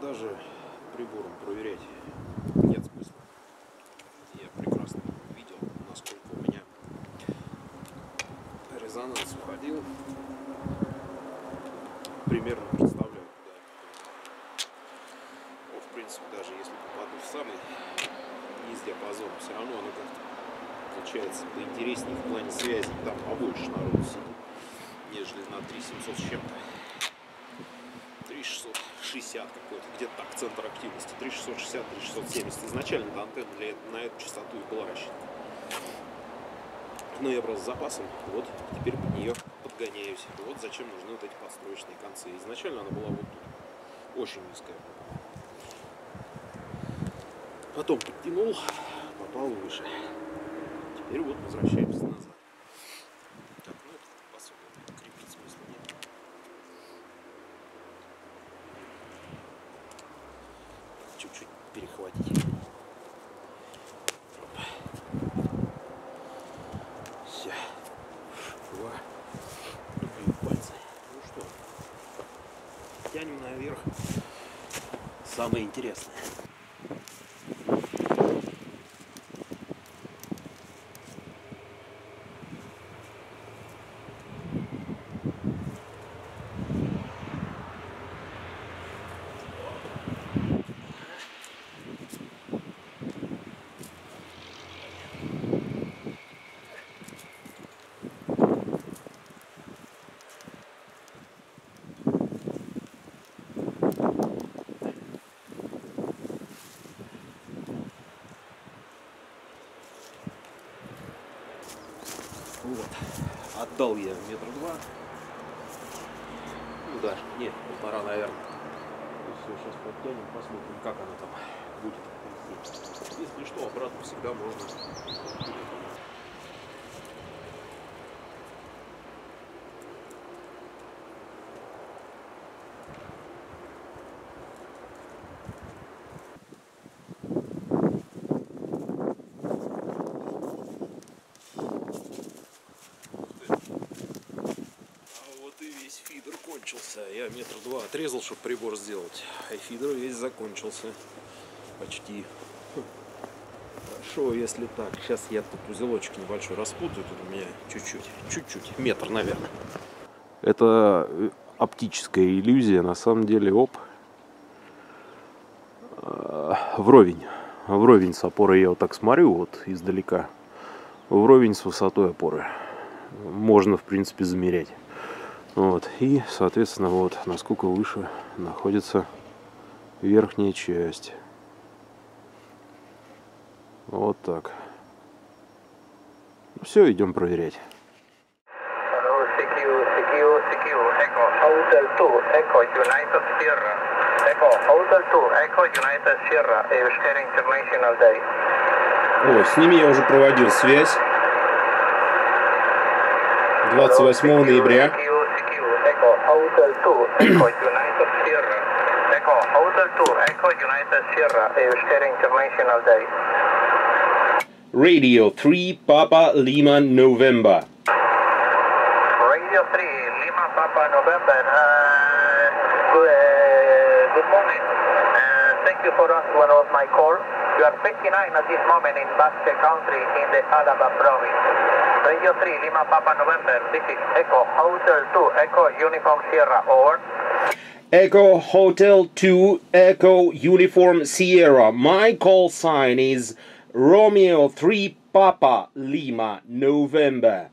Даже прибором проверять нет смысла. Я прекрасно видел, насколько у меня резонанс уходил. Примерно представляю, куда. Ну, в принципе, даже если попаду в самый низ диапазона, все равно оно как-то получается поинтереснее в плане связи. Там побольше народу сидит, нежели на три семьсот с чем-то. три шестьсот шестьдесят какой-то, где-то так, центр активности. три шестьсот шестьдесят — три шестьсот семьдесят. Изначально антенна для, на эту частоту и была рассчитана. Но я брал с запасом, вот теперь под нее подгоняюсь. Вот зачем нужны вот эти подстроечные концы. Изначально она была вот тут, очень низкая. Потом подтянул, попал выше. Теперь вот возвращаемся назад. Перехватить. Все. Два. Люблю пальцы. Ну что, тянем наверх. Самое интересное. Вот, отдал я метр два. Ну даже, нет, полтора, наверное. Ну, все, сейчас подтянем, посмотрим, как оно там будет. Если что, обратно всегда можно. Я метр два отрезал, чтобы прибор сделать, а фидер весь закончился почти. Хорошо, если так. Сейчас я тут узелочек небольшой распутаю, тут у меня чуть-чуть, чуть-чуть, метр, наверное. Это оптическая иллюзия, на самом деле, оп, вровень, вровень с опорой я вот так смотрю, вот издалека, вровень с высотой опоры, можно, в принципе, замерять. Вот. И, соответственно, вот насколько выше находится верхняя часть. Вот так. Все, идем проверять. О, с ними я уже проводил связь двадцать восьмого ноября. Radio три Papa Lima November. Radio три Lima Papa November. Uh, good, uh, good morning. Uh, thank you for answering of my call. You are fifty-nine at this moment in Basque Country in the Alaba province. Radio три Lima Papa November. This is Echo Hotel two Echo Uniform Sierra. Over. Echo Hotel two Echo Uniform Sierra. My call sign is Romeo три Papa Lima November.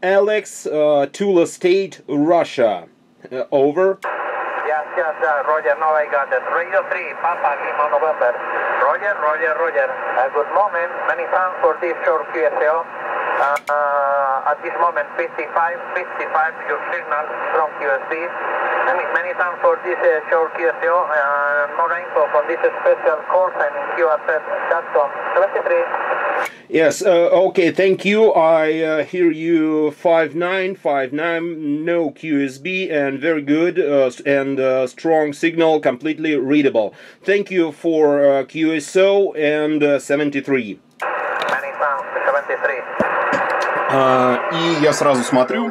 Alex uh, Tula State, Russia. Uh, over. Yes, yes, uh, Roger. Now I got it. Radio три Papa Lima November. Roger, Roger, Roger. Uh, good moment. Many thanks for this short Q S O. Uh, uh, at this moment, fifty-five, fifty-five. Your signal from Q S B. Many, many thanks for this uh, short Q S O. Uh, more info on this special course and Q R Z dot com. Yes, uh, okay, thank you. I uh, hear you five nine, five nine, no Q S B, and very good uh, and uh, strong signal, completely readable. Thank you for uh, Q S O and uh, seventy-three. Uh, и я сразу смотрю.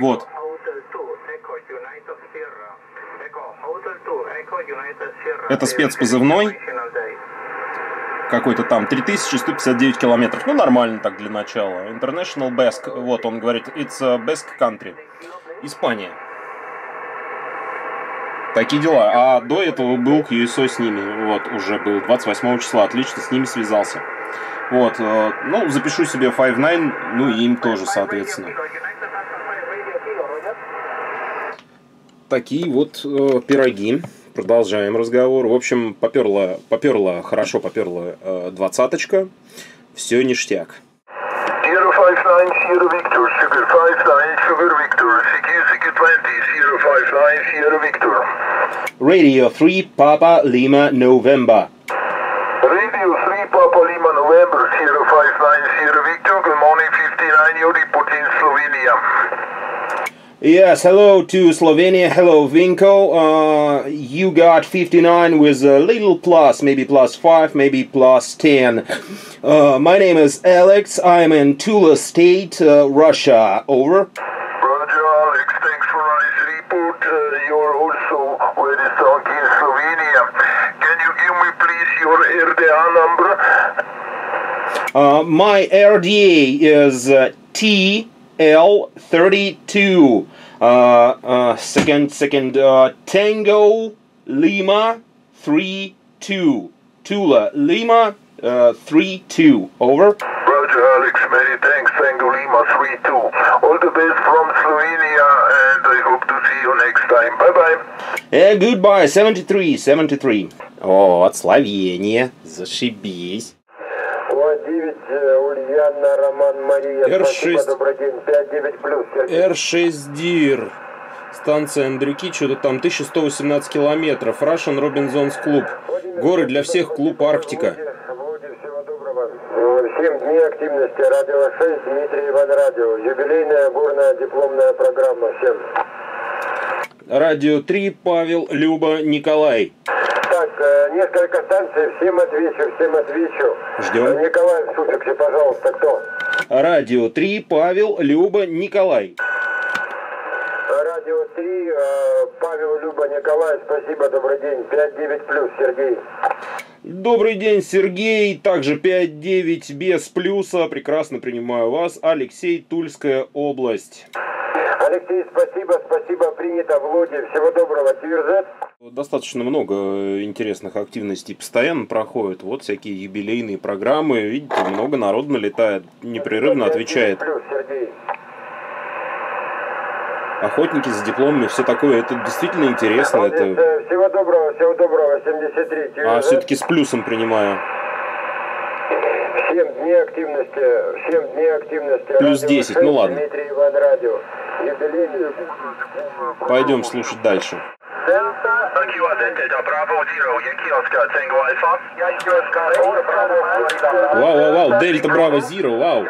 Вот. Это спецпозывной. Какой-то там три тысячи сто пятьдесят девять километров. Ну, нормально так для начала. International Basque. Вот он говорит, it's Basque Country. Испания. Такие дела. А до этого был Q S O с ними. Вот, уже был двадцать восьмого числа. Отлично, с ними связался. Вот. Ну, запишу себе пять девять. Ну, и им тоже, соответственно. Такие вот э, пироги. Продолжаем разговор. В общем, поперла, поперла, хорошо поперла э, двадцаточка. Все ништяк. Radio три Papa Lima November. Radio три Papa Lima November zero five nine zero Victor. Good morning, fifty-nine. You report in Slovenia. Yes, hello to Slovenia, hello Vinko, uh, you got fifty-nine with a little plus, maybe plus five, maybe plus ten. Uh, my name is Alex, I'm in Tula State, uh, Russia, over. Roger Alex, thanks for nice report, uh, you're also very strong in Slovenia. Can you give me please your R D A number? Uh, my R D A is uh, T... L thirty-two, uh, uh, second, second, uh, Tango Lima three two, Tula Lima uh, three two, over. Roger Alex, many thanks, Tango Lima three two, all the best from Slovenia and I hope to see you next time, bye-bye. And goodbye, seventy-three, seventy-three. О, от Словения, зашибись. эр шесть дир. Станция Андрюки, что-то там тысяча сто восемнадцать километров. Russian Robinsons Club. Горы для всех, клуб Арктика. Всем дни активности. Радио шесть, Дмитрий Иван Радио. Юбилейная горная дипломная программа. Всем. Радио три, Павел, Люба, Николай. Так, несколько станций, всем отвечу, всем отвечу. Ждем. Николай, в пожалуйста, кто? Радио три, Павел, Люба, Николай. Радио три, Павел, Люба, Николай, спасибо, добрый день. пять девять плюс, Сергей. Добрый день, Сергей, также пять девять без плюса, прекрасно принимаю вас. Алексей, Тульская область. Алексей, спасибо, спасибо, принято в Лоде. Всего доброго, Тверзет. Достаточно много интересных активностей постоянно проходит. Вот всякие юбилейные программы. Видите, много народу налетает, непрерывно отвечает. охотники за дипломами, все такое, это действительно интересно. Вот это... Это... Всего доброго, всего доброго, семьдесят три. А, все-таки с плюсом принимаю. Всем дней активности, всем дней активности. Плюс десять, ну ладно. Дмитрий Иван Радио. Пойдем слушать дальше. Вау, вау, вау, Дельта Браво Зиро, вау.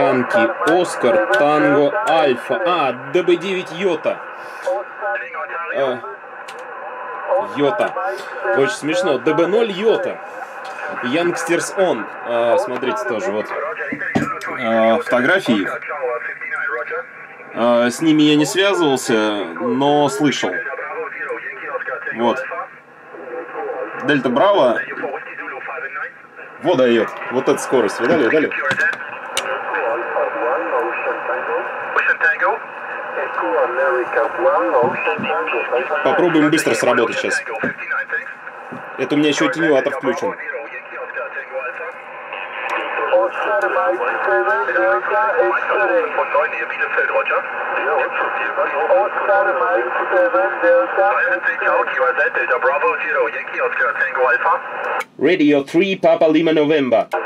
Янки, Оскар, Танго, Альфа. А, ДБ9 Йота. А, Йота. Очень смешно. ДБ0 Йота. Youngsters On. А, смотрите тоже, вот. А, фотографии. А, с ними я не связывался, но слышал. Вот. Дельта Браво. Вот дает. Вот эта скорость. Видали, видали? Попробуем быстро сработать сейчас. Это у меня еще тенюатор включен. Radio три Papa Lima November. Das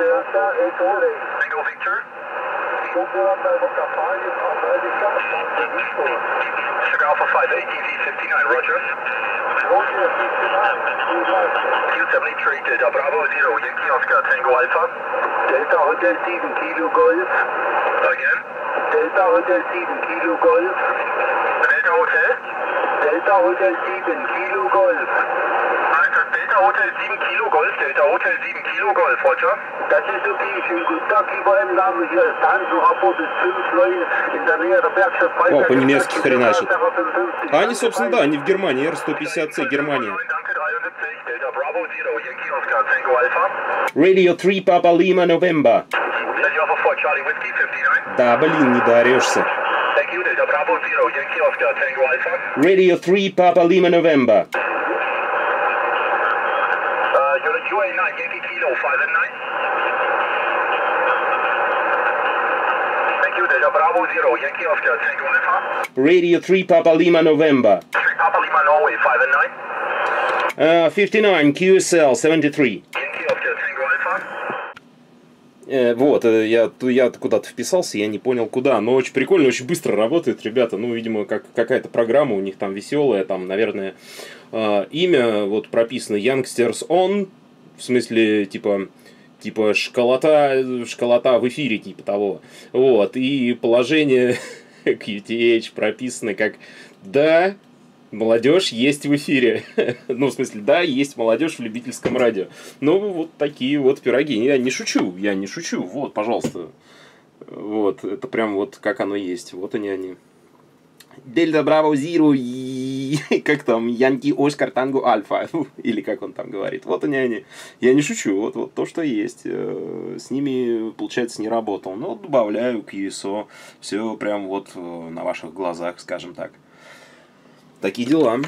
ist okay, schönen guten Tag, lieber Herr Name, hier ist Hanzo, Abo bis fünf, neun in der Nähe der Bergstadt. О, по-немецки хреначит. А они, собственно, да, они в Германии, эр сто пятьдесят си, Германия. Radio три Papa Lima November. Да, блин, не дарешься. Radio три Papa Lima November. Radio три Papa Lima November. Uh, пятьдесят девять кью эс эл семьдесят три. Э, вот, я, я куда-то вписался, я не понял куда. Но очень прикольно, очень быстро работает, ребята. Ну, видимо, как, какая-то программа у них там веселая. Там, наверное, э, имя вот прописано Youngsters On. В смысле, типа... Типа школота, школота в эфире, типа того. Вот. И положение кью ти эйч прописано как «Да, молодежь есть в эфире». Ну, в смысле, да, есть молодежь в любительском радио. Ну, вот такие вот пироги. Я не шучу, я не шучу. Вот, пожалуйста. Вот, это прям вот как оно есть. Вот они, они. Дельта Браво Зиру, как там, Янки Оскар Танго Альфа, или как он там говорит. Вот они, они. Я не шучу, вот, вот то, что есть. С ними, получается, не работал. Но добавляю кью эс о, все прям вот на ваших глазах, скажем так. Такие дела.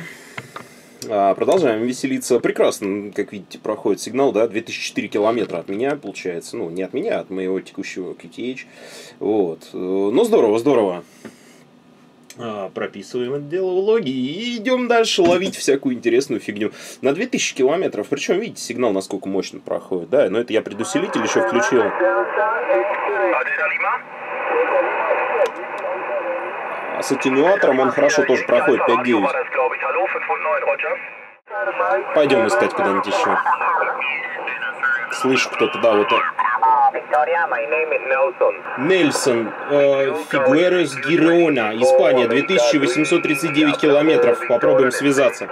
Продолжаем веселиться. Прекрасно, как видите, проходит сигнал, да, две тысячи четыре километра от меня, получается. Ну, не от меня, от моего текущего кью ти эйч. Вот. Ну, здорово, здорово. Прописываем это дело в логи и идем дальше ловить всякую интересную фигню. На две тысячи километров, причем видите сигнал насколько мощно проходит, да, но это я предусилитель еще включил. А с атенюатором он хорошо тоже проходит, пять девять. Пойдем искать куда-нибудь еще. Слышу кто-то, да, вот это. Нельсон, Фигуэрос, Гирона, Испания, две тысячи восемьсот тридцать девять километров. Попробуем связаться.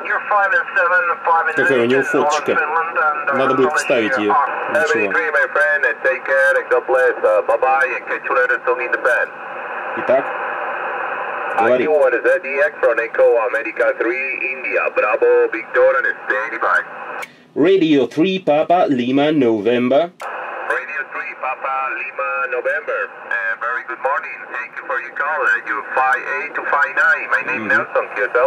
Какая у него фоточка. Надо будет вставить ее. Ничего. Итак, говори. Radio три Papa Lima November. Radio три Papa Lima November. Very good. good morning. Thank you for your call. You five eight to five nine. My name is Nelson, Q S O.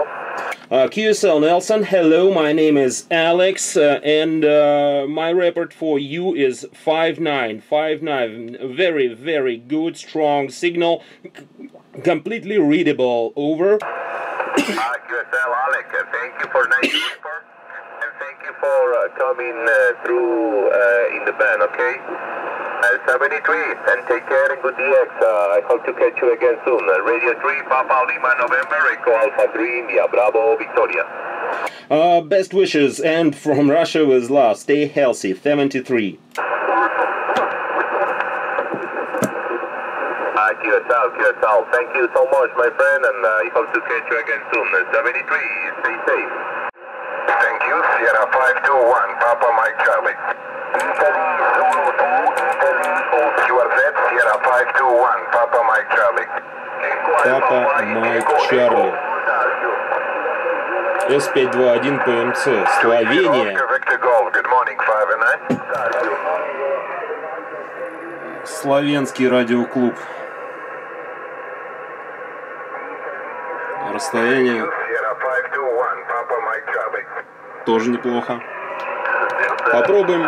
Uh, Q S O Nelson. Hello, my name is Alex, uh, and uh, my report for you is five nine five nine. Very, very good, strong signal, completely readable. Over. Uh, Q S L Alex, uh, thank you for nice report, and thank you for uh, coming uh, through uh, in the van. Okay. seventy-three, and take care and good D X. Uh, I hope to catch you again soon. Uh, Radio three, Papa Lima, November, Echo Alpha three, India, Bravo, Victoria. Uh, best wishes, and from Russia with love. Stay healthy, seventy-three. Uh, Q S L, Q S L, thank you so much, my friend, and uh, I hope to catch you again soon. Uh, seventy-three, stay safe. Thank you, Sierra five two one, Papa Mike Charlie. Italy, Zulu two, Italy, Q R Z, Sierra five two one, Papa Mike Charlie. Papa Mike Charlie. эс пять два один ПМЦ, Словения. Словенский радиоклуб. Расстояние тоже неплохо. Попробуем.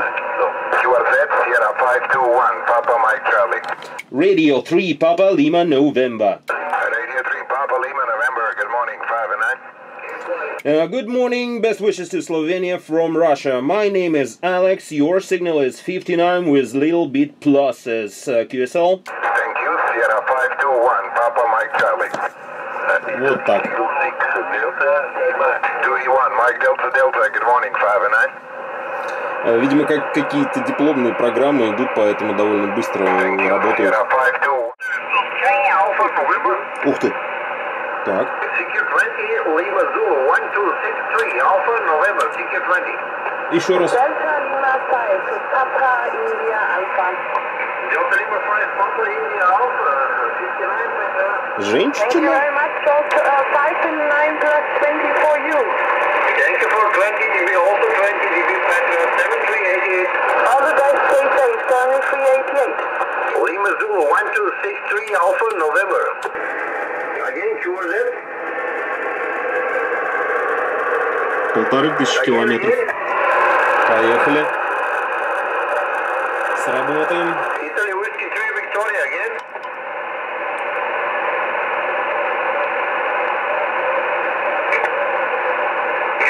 Radio three, Papa Lima, November. Radio three, Papa Lima, November. Good morning, five and nine. Uh, good morning. Best wishes to Slovenia from Russia. My name is Alex. Your signal is fifty-nine with little bit pluses. Uh, Q S L. Thank you, Sierra five two one, Papa Mike Charlie. Вот так. two one, Mike Delta Delta. Good morning, five and nine. Видимо, как какие-то дипломные программы идут, поэтому довольно быстро работают. Ух ты! Так. Еще раз. Женщина? Lima Zulu one two six three Alpha November. Again, Q R Z. Полторы тысячи километров. Поехали. Сработаем. Italy Whiskey three Victoria again.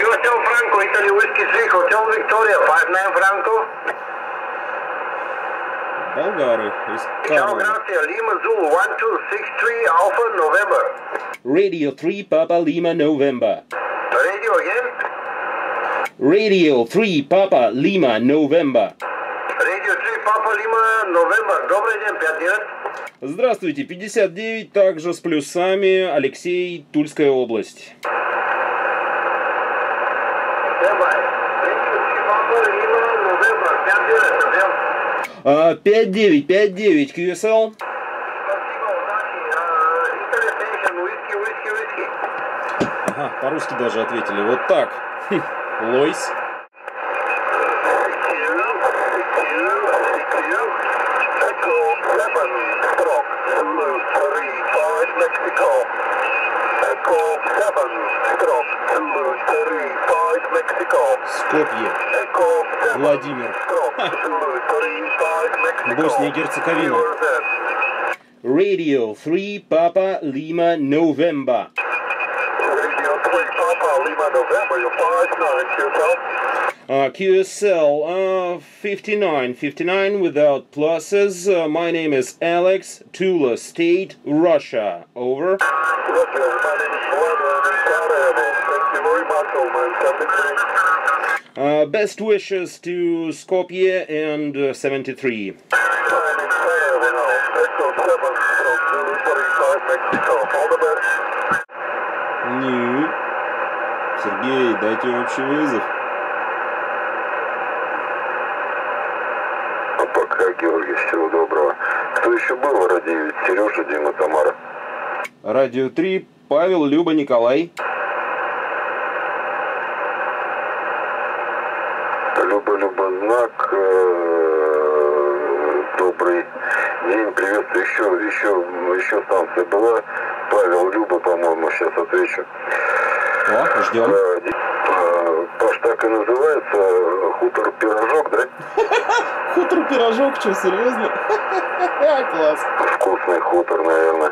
Hotel Franco, Italy Whiskey three Hotel Victoria five nine Franco. Болгары из Карлова. Radio three, Papa Lima, November. Radio again? Radio three, Papa Lima, November. Radio three, Papa Lima, November. Добрый день, пятьдесят девять. Здравствуйте, пятьдесят девять, также с плюсами, Алексей, Тульская область. пять девять пять девять кью эс эл. Ага, по-русски даже ответили. Вот так. Лойс. Скопье. Владимир. Босния и Герцеговина. Radio three, Papa Lima, November. Uh, Q S L uh, fifty-nine fifty-nine without pluses. Uh, my name is Alex, Tula State, Russia. Over. Roger, my name is Vladimir. Thank you very much, old man. Uh, best wishes to Skopje and uh, seventy-three. Ну, Сергей, дайте общий вызов. А пока, Георгий, всего доброго. Кто еще был? Радио Сережа, Дима, Тамара. Радио три, Павел, Люба, Николай. Любой любой знак, э, добрый День приветствую. Еще, еще, еще станция была. Павел Люба, по-моему, сейчас отвечу. О, ждем. Паш, так и называется хутор-пирожок, да? Хутор-пирожок, что, серьезно? Класс. Вкусный хутор, наверное.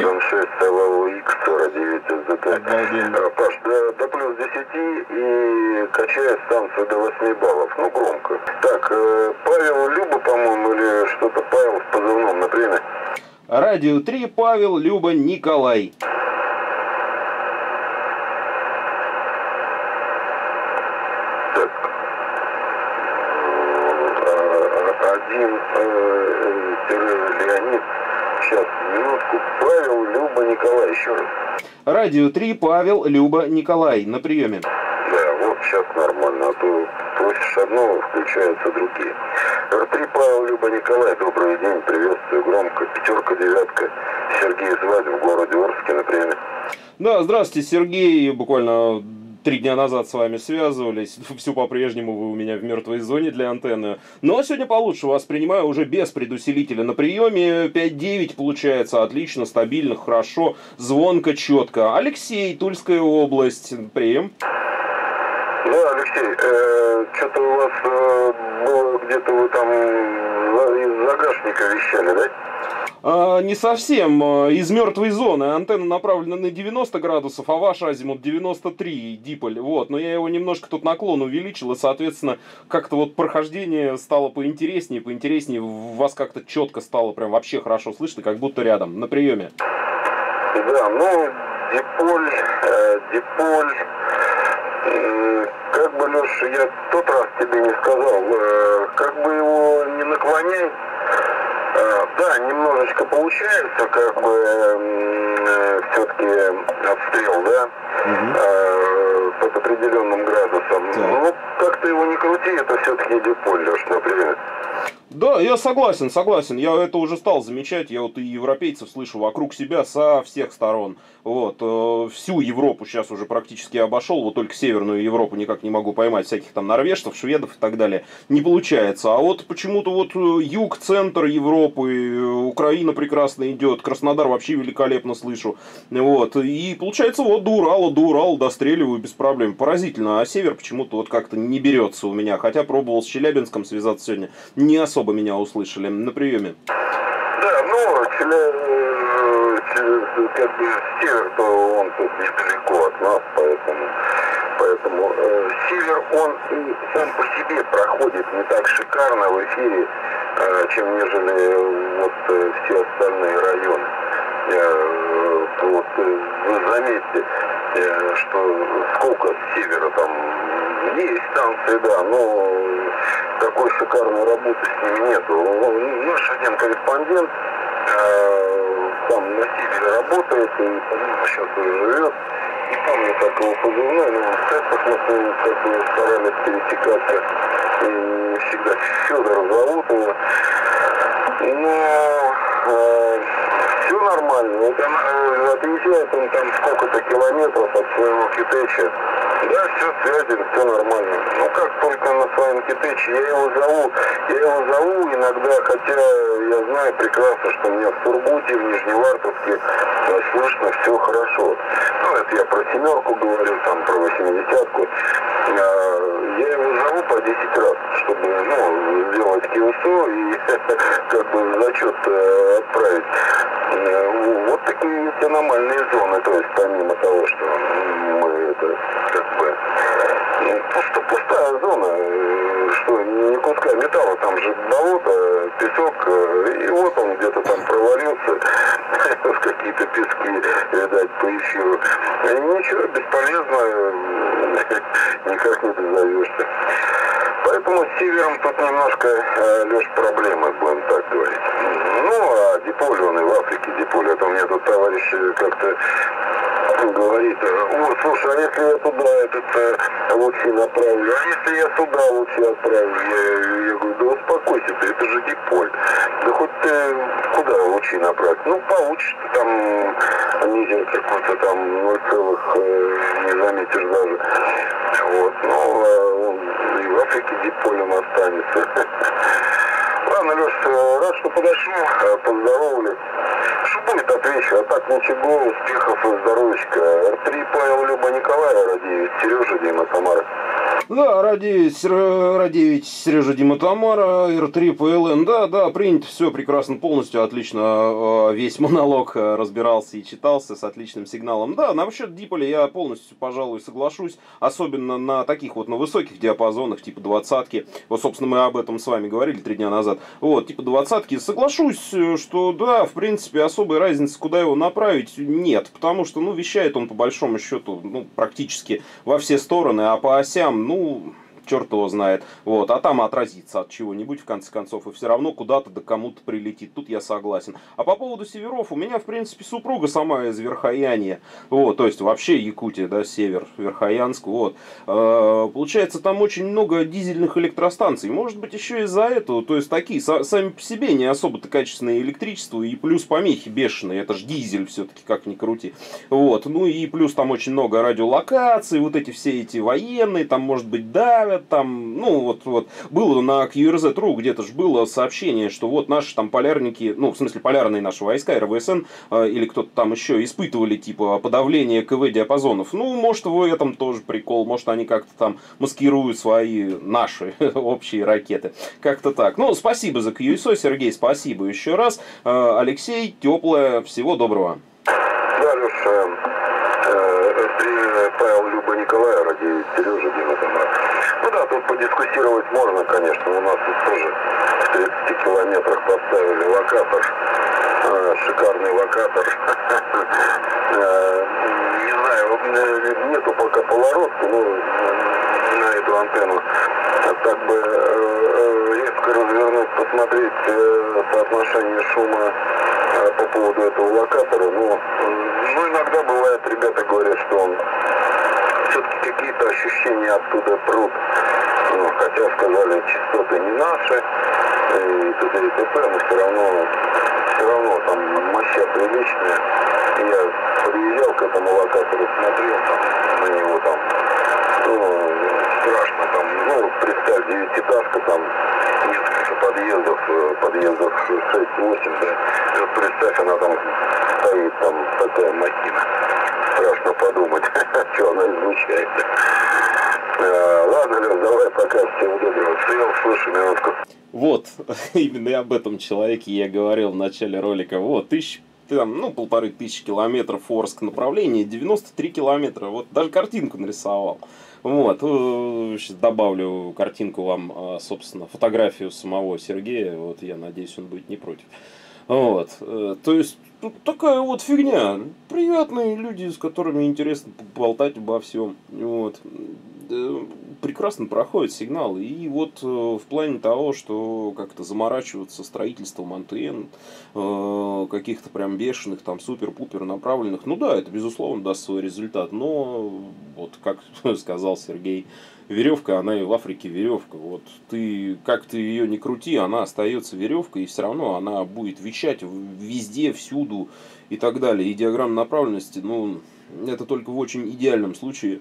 Дом шесть, Тавау, Икс сорок девять, СДТ. Паш, до плюс десяти и качает станцию до восьми баллов. Ну, громко. Так, Павел Люба, по-моему, или что-то Павел в позывном, например. Радио три, Павел Люба Николай. Радио три, Павел, Люба, Николай, на приеме. Да, вот сейчас нормально, а то просишь одного, включаются другие. эр три, Павел, Люба, Николай, добрый день, приветствую громко. Пятерка, девятка, Сергей звать в городе Орске, на приеме. Да, здравствуйте, Сергей, буквально три дня назад с вами связывались. Все по-прежнему вы у меня в мертвой зоне для антенны. Но сегодня получше вас принимаю уже без предусилителя на приеме. пять девять получается отлично, стабильно, хорошо, звонко, четко. Алексей, Тульская область. Прием. Да, Алексей, э, что-то у вас э, было где-то вы там из загашника вещали, да? А, не совсем. Из мертвой зоны. Антенна направлена на девяносто градусов, а ваш азимут девяносто три, диполь. Вот. Но я его немножко тут наклон увеличил, и, соответственно, как-то вот прохождение стало поинтереснее, поинтереснее. Вас как-то четко стало прям вообще хорошо слышно, как будто рядом, на приеме. Да, ну, диполь, э, диполь... Как бы, Леша, я в тот раз тебе не сказал, э, как бы его не наклоняй, э, да, немножечко получается, как бы, э, все-таки отстрел, да, угу. э, под определенным градусом, да. Но как ты его не крути, это все-таки диполь, Леша, например. Да, я согласен, согласен. Я это уже стал замечать. Я вот и европейцев слышу вокруг себя со всех сторон. Вот. Всю Европу сейчас уже практически обошел. Вот только Северную Европу никак не могу поймать. Всяких там норвежцев, шведов и так далее. Не получается. А вот почему-то вот юг, центр Европы, Украина прекрасно идет. Краснодар вообще великолепно слышу. Вот. И получается вот до Урала, до Урала достреливаю без проблем. Поразительно. А север почему-то вот как-то не берется у меня. Хотя пробовал с Челябинском связаться сегодня. Не особо. Особо меня услышали на приеме. Да, ну, как бы север, то он тут недалеко от нас, поэтому, поэтому э, север, он и сам по себе проходит не так шикарно в эфире, э, чем нежели вот э, все остальные районы. Э, вот, э, вы заметите, э, что сколько с севера там есть станции, да, но... Такой шикарной работы с ними нету. Наш один корреспондент э, там на севере работает, и, по-моему, сейчас уже живет. Не помню, как его позывной, но он в цепах, как его старались пересекаться. И не всегда Федор зовут его. Но э, все нормально. Вот он, э, отъезжает он там сколько-то километров от своего Китеча. Да, все связано, все нормально. Ну как только на своем Китече, я его зову, я его зову иногда, хотя я знаю прекрасно, что у меня в Сургуте, в Нижневартовске слышно все хорошо. Ну это я про семерку говорю, там про восьмидесятку. Я его зову по десять раз, чтобы, ну, сделать КСО и как бы зачет отправить. Вот такие есть аномальные зоны, то есть помимо того, что мы это как бы пусто, пустая зона, что ни куска металла, там же болото, песок, и вот он где-то там провалился в какие-то пески, видать, по эфиру. Ничего, бесполезно, никак не дозовешься. Поэтому с севером тут немножко, Леш, проблемы, будем так говорить. Ну, а диполь, он и в Африке диполь, это у меня тут товарищ как-то говорит, о, слушай, а если я туда этот э, лучше направлю, а если я сюда лучше отправлю, я, я говорю, да успокойся ты, это же диполь, да хоть ты куда лучше направить, ну получишь там мизер какой-то там ноль целых, э, не заметишь даже, вот, ну, э, он и в Африке диполем останется. Ладно, Леш, рад, что подошел, поздоровались. Что будет, отвечу, а так ничего, успехов и здоровечка. эр три Павел Люба Николая Радевич, Сережа Дима Тамара. Да, Радевич, Радевич, Сережа Дима Тамара, эр три пэ эл эм, да, да, принято, все прекрасно, полностью, отлично, весь монолог разбирался и читался с отличным сигналом. Да, на счет диполя я полностью, пожалуй, соглашусь, особенно на таких вот, на высоких диапазонах, типа двадцатки, вот, собственно, мы об этом с вами говорили три дня назад, вот, типа двадцатки, соглашусь, что, да, в принципе, особой разницы, куда его направить, нет, потому что, ну, вещает он, по большому счету, ну, практически во все стороны, а по осям, ну, Ну, черт его знает. Вот. А там отразится от чего-нибудь, в конце концов. И все равно куда-то да кому-то прилетит. Тут я согласен. А по поводу северов. У меня, в принципе, супруга сама из Верхояния. Вот. То есть, вообще Якутия, да, север, Верхоянск. Вот. Э-э, получается, там очень много дизельных электростанций. Может быть, еще из-за этого. То есть, такие сами по себе не особо-то качественное электричество. И плюс помехи бешеные. Это же дизель все-таки, как ни крути. Вот. Ну и плюс там очень много радиолокаций. Вот эти все эти военные. Там, может быть, давят. Там, ну, вот, вот, было на кью эр зет точка ру где-то же было сообщение, что вот наши там полярники, ну, в смысле, полярные наши войска, эр вэ эс эн э, или кто-то там еще испытывали, типа, подавление КВ-диапазонов. Ну, может, в этом тоже прикол, может, они как-то там маскируют свои наши общие ракеты. Как-то так. Ну, спасибо за кью эс о, Сергей, спасибо еще раз. Э, Алексей, теплое, всего доброго. Да, Леша, э, Павел Люба Николая, ради Сережа Дима Тамара. Ну да, тут подискутировать можно, конечно. У нас тут тоже в тридцати километрах поставили локатор. Шикарный локатор. Не знаю, нету пока полородки, но на эту антенну. Так бы резко развернуть, посмотреть соотношение шума по поводу этого локатора. Ну, иногда бывает, ребята говорят, что он... все-таки какие-то ощущения оттуда прут. Ну, хотя сказали, частоты не наши, и т.д. и т.п., но все равно, все равно там моща приличная. Я подъезжал к этому локатору, смотрел там, на него там, ну, страшно там, ну, представь, девятиэтажка там, несколько подъездов, подъездов шесть-восемь, да, представь, она там стоит, там такая махина. Страшно подумать, что она излучает. Ладно, Лёш, давай пока, всего доброго. Сел, слушай, минутку. Вот, именно об этом человеке я говорил в начале ролика. Вот, тысяча. Там, ну, полторы тысячи километров Орск направление, девяносто три километра. Вот, даже картинку нарисовал. Вот, сейчас добавлю картинку вам, собственно, фотографию самого Сергея. Вот, я надеюсь, он будет не против. Вот, то есть, тут такая вот фигня. Приятные люди, с которыми интересно болтать обо всем. Вот. Прекрасно проходит сигнал. И вот в плане того, что как-то заморачиваться строительством антенн, каких-то прям бешеных, там супер-пупер направленных, ну да, это безусловно даст свой результат. Но вот как сказал Сергей, веревка, она и в Африке веревка. Вот ты, как ты ее не крути, она остается веревкой, и все равно она будет вещать везде, всюду и так далее. И диаграмма направленности, ну, это только в очень идеальном случае.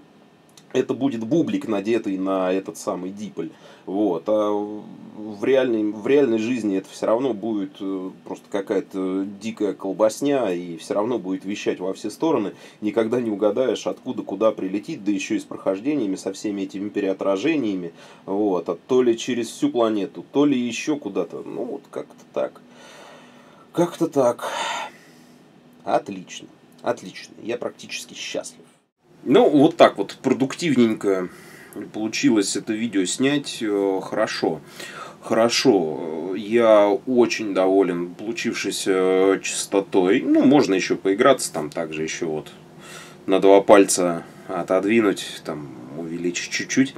Это будет бублик, надетый на этот самый диполь. Вот. А в реальной, в реальной жизни это все равно будет просто какая-то дикая колбасня, и все равно будет вещать во все стороны. Никогда не угадаешь, откуда, куда прилетит, да еще и с прохождениями, со всеми этими переотражениями. Вот. А то ли через всю планету, то ли еще куда-то. Ну, вот как-то так. Как-то так. Отлично. Отлично. Я практически счастлив. Ну, вот так вот продуктивненько получилось это видео снять. Хорошо. Хорошо. Я очень доволен получившейся частотой. Ну, можно еще поиграться. Там также еще вот на два пальца отодвинуть. Там увеличить чуть-чуть.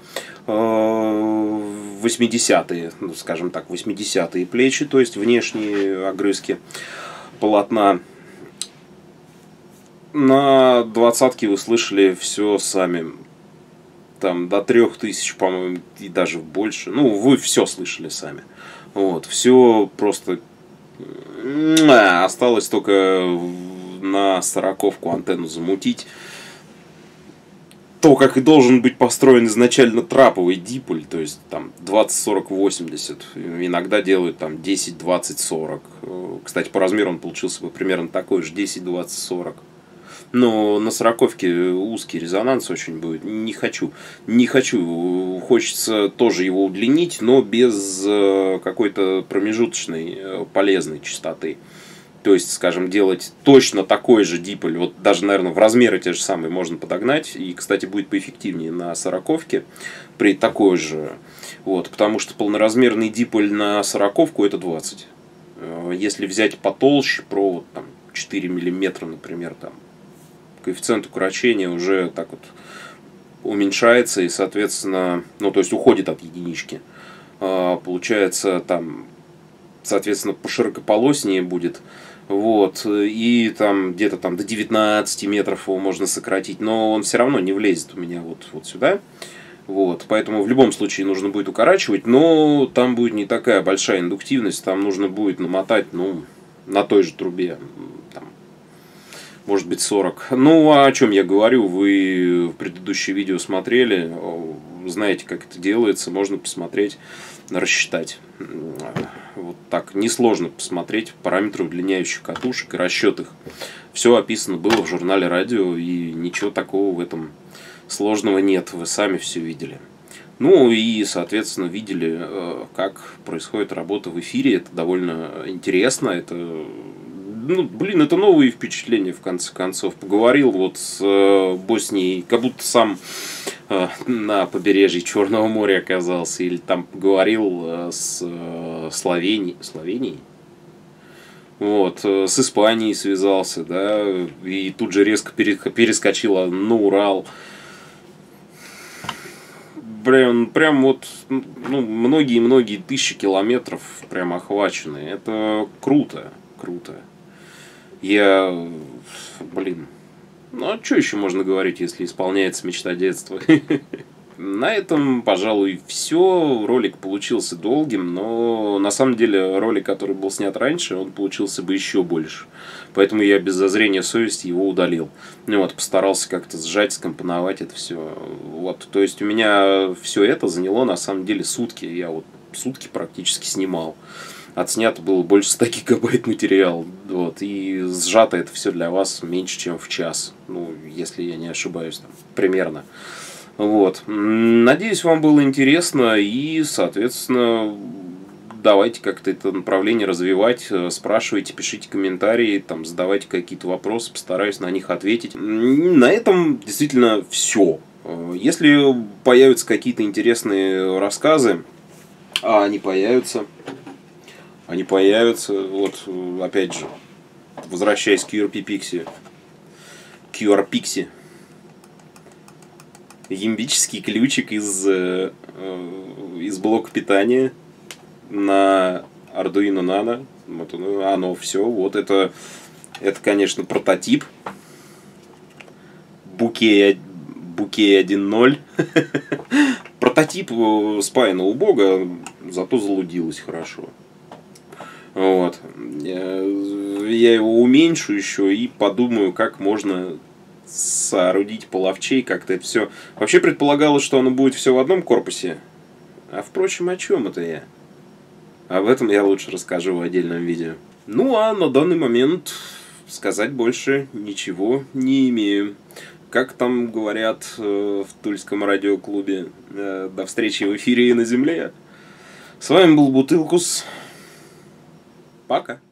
восьмидесятые, ну, скажем так, восьмидесятые плечи. То есть, внешние огрызки полотна. На двадцатке вы слышали все сами. Там до трех тысяч, по-моему, и даже больше. Ну, вы все слышали сами. Вот, все просто... Осталось только на сороковку антенну замутить. то, как и должен быть построен изначально траповый диполь, то есть там двадцать сорок восемьдесят, иногда делают там десять двадцать сорок. Кстати, по размеру он получился бы примерно такой же, десять двадцать сорок. Но на сороковке узкий резонанс очень будет. Не хочу. Не хочу. Хочется тоже его удлинить, но без какой-то промежуточной полезной частоты. То есть, скажем, делать точно такой же диполь. Вот даже, наверное, в размеры те же самые можно подогнать. И, кстати, будет поэффективнее на сороковке при такой же. Вот, потому что полноразмерный диполь на сороковку это двадцать. Если взять потолще провод, там, четыре миллиметра, например, там, коэффициент укорочения уже так вот уменьшается и, соответственно, ну, то есть уходит от единички. Получается, там, соответственно, по широкополоснее будет. Вот. И там где-то там до девятнадцати метров его можно сократить. Но он все равно не влезет у меня вот, вот сюда. Вот. Поэтому в любом случае нужно будет укорачивать. Но там будет не такая большая индуктивность. Там нужно будет намотать, ну, на той же трубе. Там, может быть, сорок. Ну, о чем я говорю, вы в предыдущее видео смотрели, знаете, как это делается, можно посмотреть, рассчитать. Вот так, несложно посмотреть параметры удлиняющих катушек и расчет их. Все описано было в журнале радио, и ничего такого в этом сложного нет, вы сами все видели. Ну и, соответственно, видели, как происходит работа в эфире, это довольно интересно, это... Ну, блин, это новые впечатления, в конце концов. Поговорил вот с э, Боснией, как будто сам э, на побережье Черного моря оказался. Или там поговорил э, с э, Словенией. Словенией? Вот, э, с Испанией связался, да. И тут же резко перескочила на Урал. Прям, прям вот, ну, многие-многие тысячи километров прям охвачены. Это круто, круто. Я, блин, ну а что еще можно говорить, если исполняется мечта детства? На этом, пожалуй, все. Ролик получился долгим, но на самом деле ролик, который был снят раньше, он получился бы еще больше. Поэтому я без зазрения совести его удалил. Ну вот, постарался как-то сжать, скомпоновать это все. Вот, то есть у меня все это заняло на самом деле сутки. Я вот сутки практически снимал. Отснято было больше ста гигабайт материала. Вот, и сжато это все для вас меньше, чем в час. Ну, если я не ошибаюсь, там, примерно. Вот. Надеюсь, вам было интересно. И, соответственно, давайте как-то это направление развивать. Спрашивайте, пишите комментарии, там, задавайте какие-то вопросы. Постараюсь на них ответить. На этом действительно все. Если появятся какие-то интересные рассказы, а они появятся... Они появятся, вот, опять же, возвращаясь к QRPixi, QRPixi, ямбический ключик из, э, из блока питания на Arduino Nano, вот оно все, вот это, это, конечно, прототип, букей, букей один ноль, прототип спаяно убого, зато залудилось хорошо. Вот. Я его уменьшу еще и подумаю, как можно соорудить половчей, как-то это все. Вообще предполагалось, что оно будет все в одном корпусе. А впрочем, о чем это я? Об этом я лучше расскажу в отдельном видео. Ну а на данный момент сказать больше ничего не имею. Как там говорят в Тульском радиоклубе, до встречи в эфире и на земле. С вами был Бутылкус. Пока.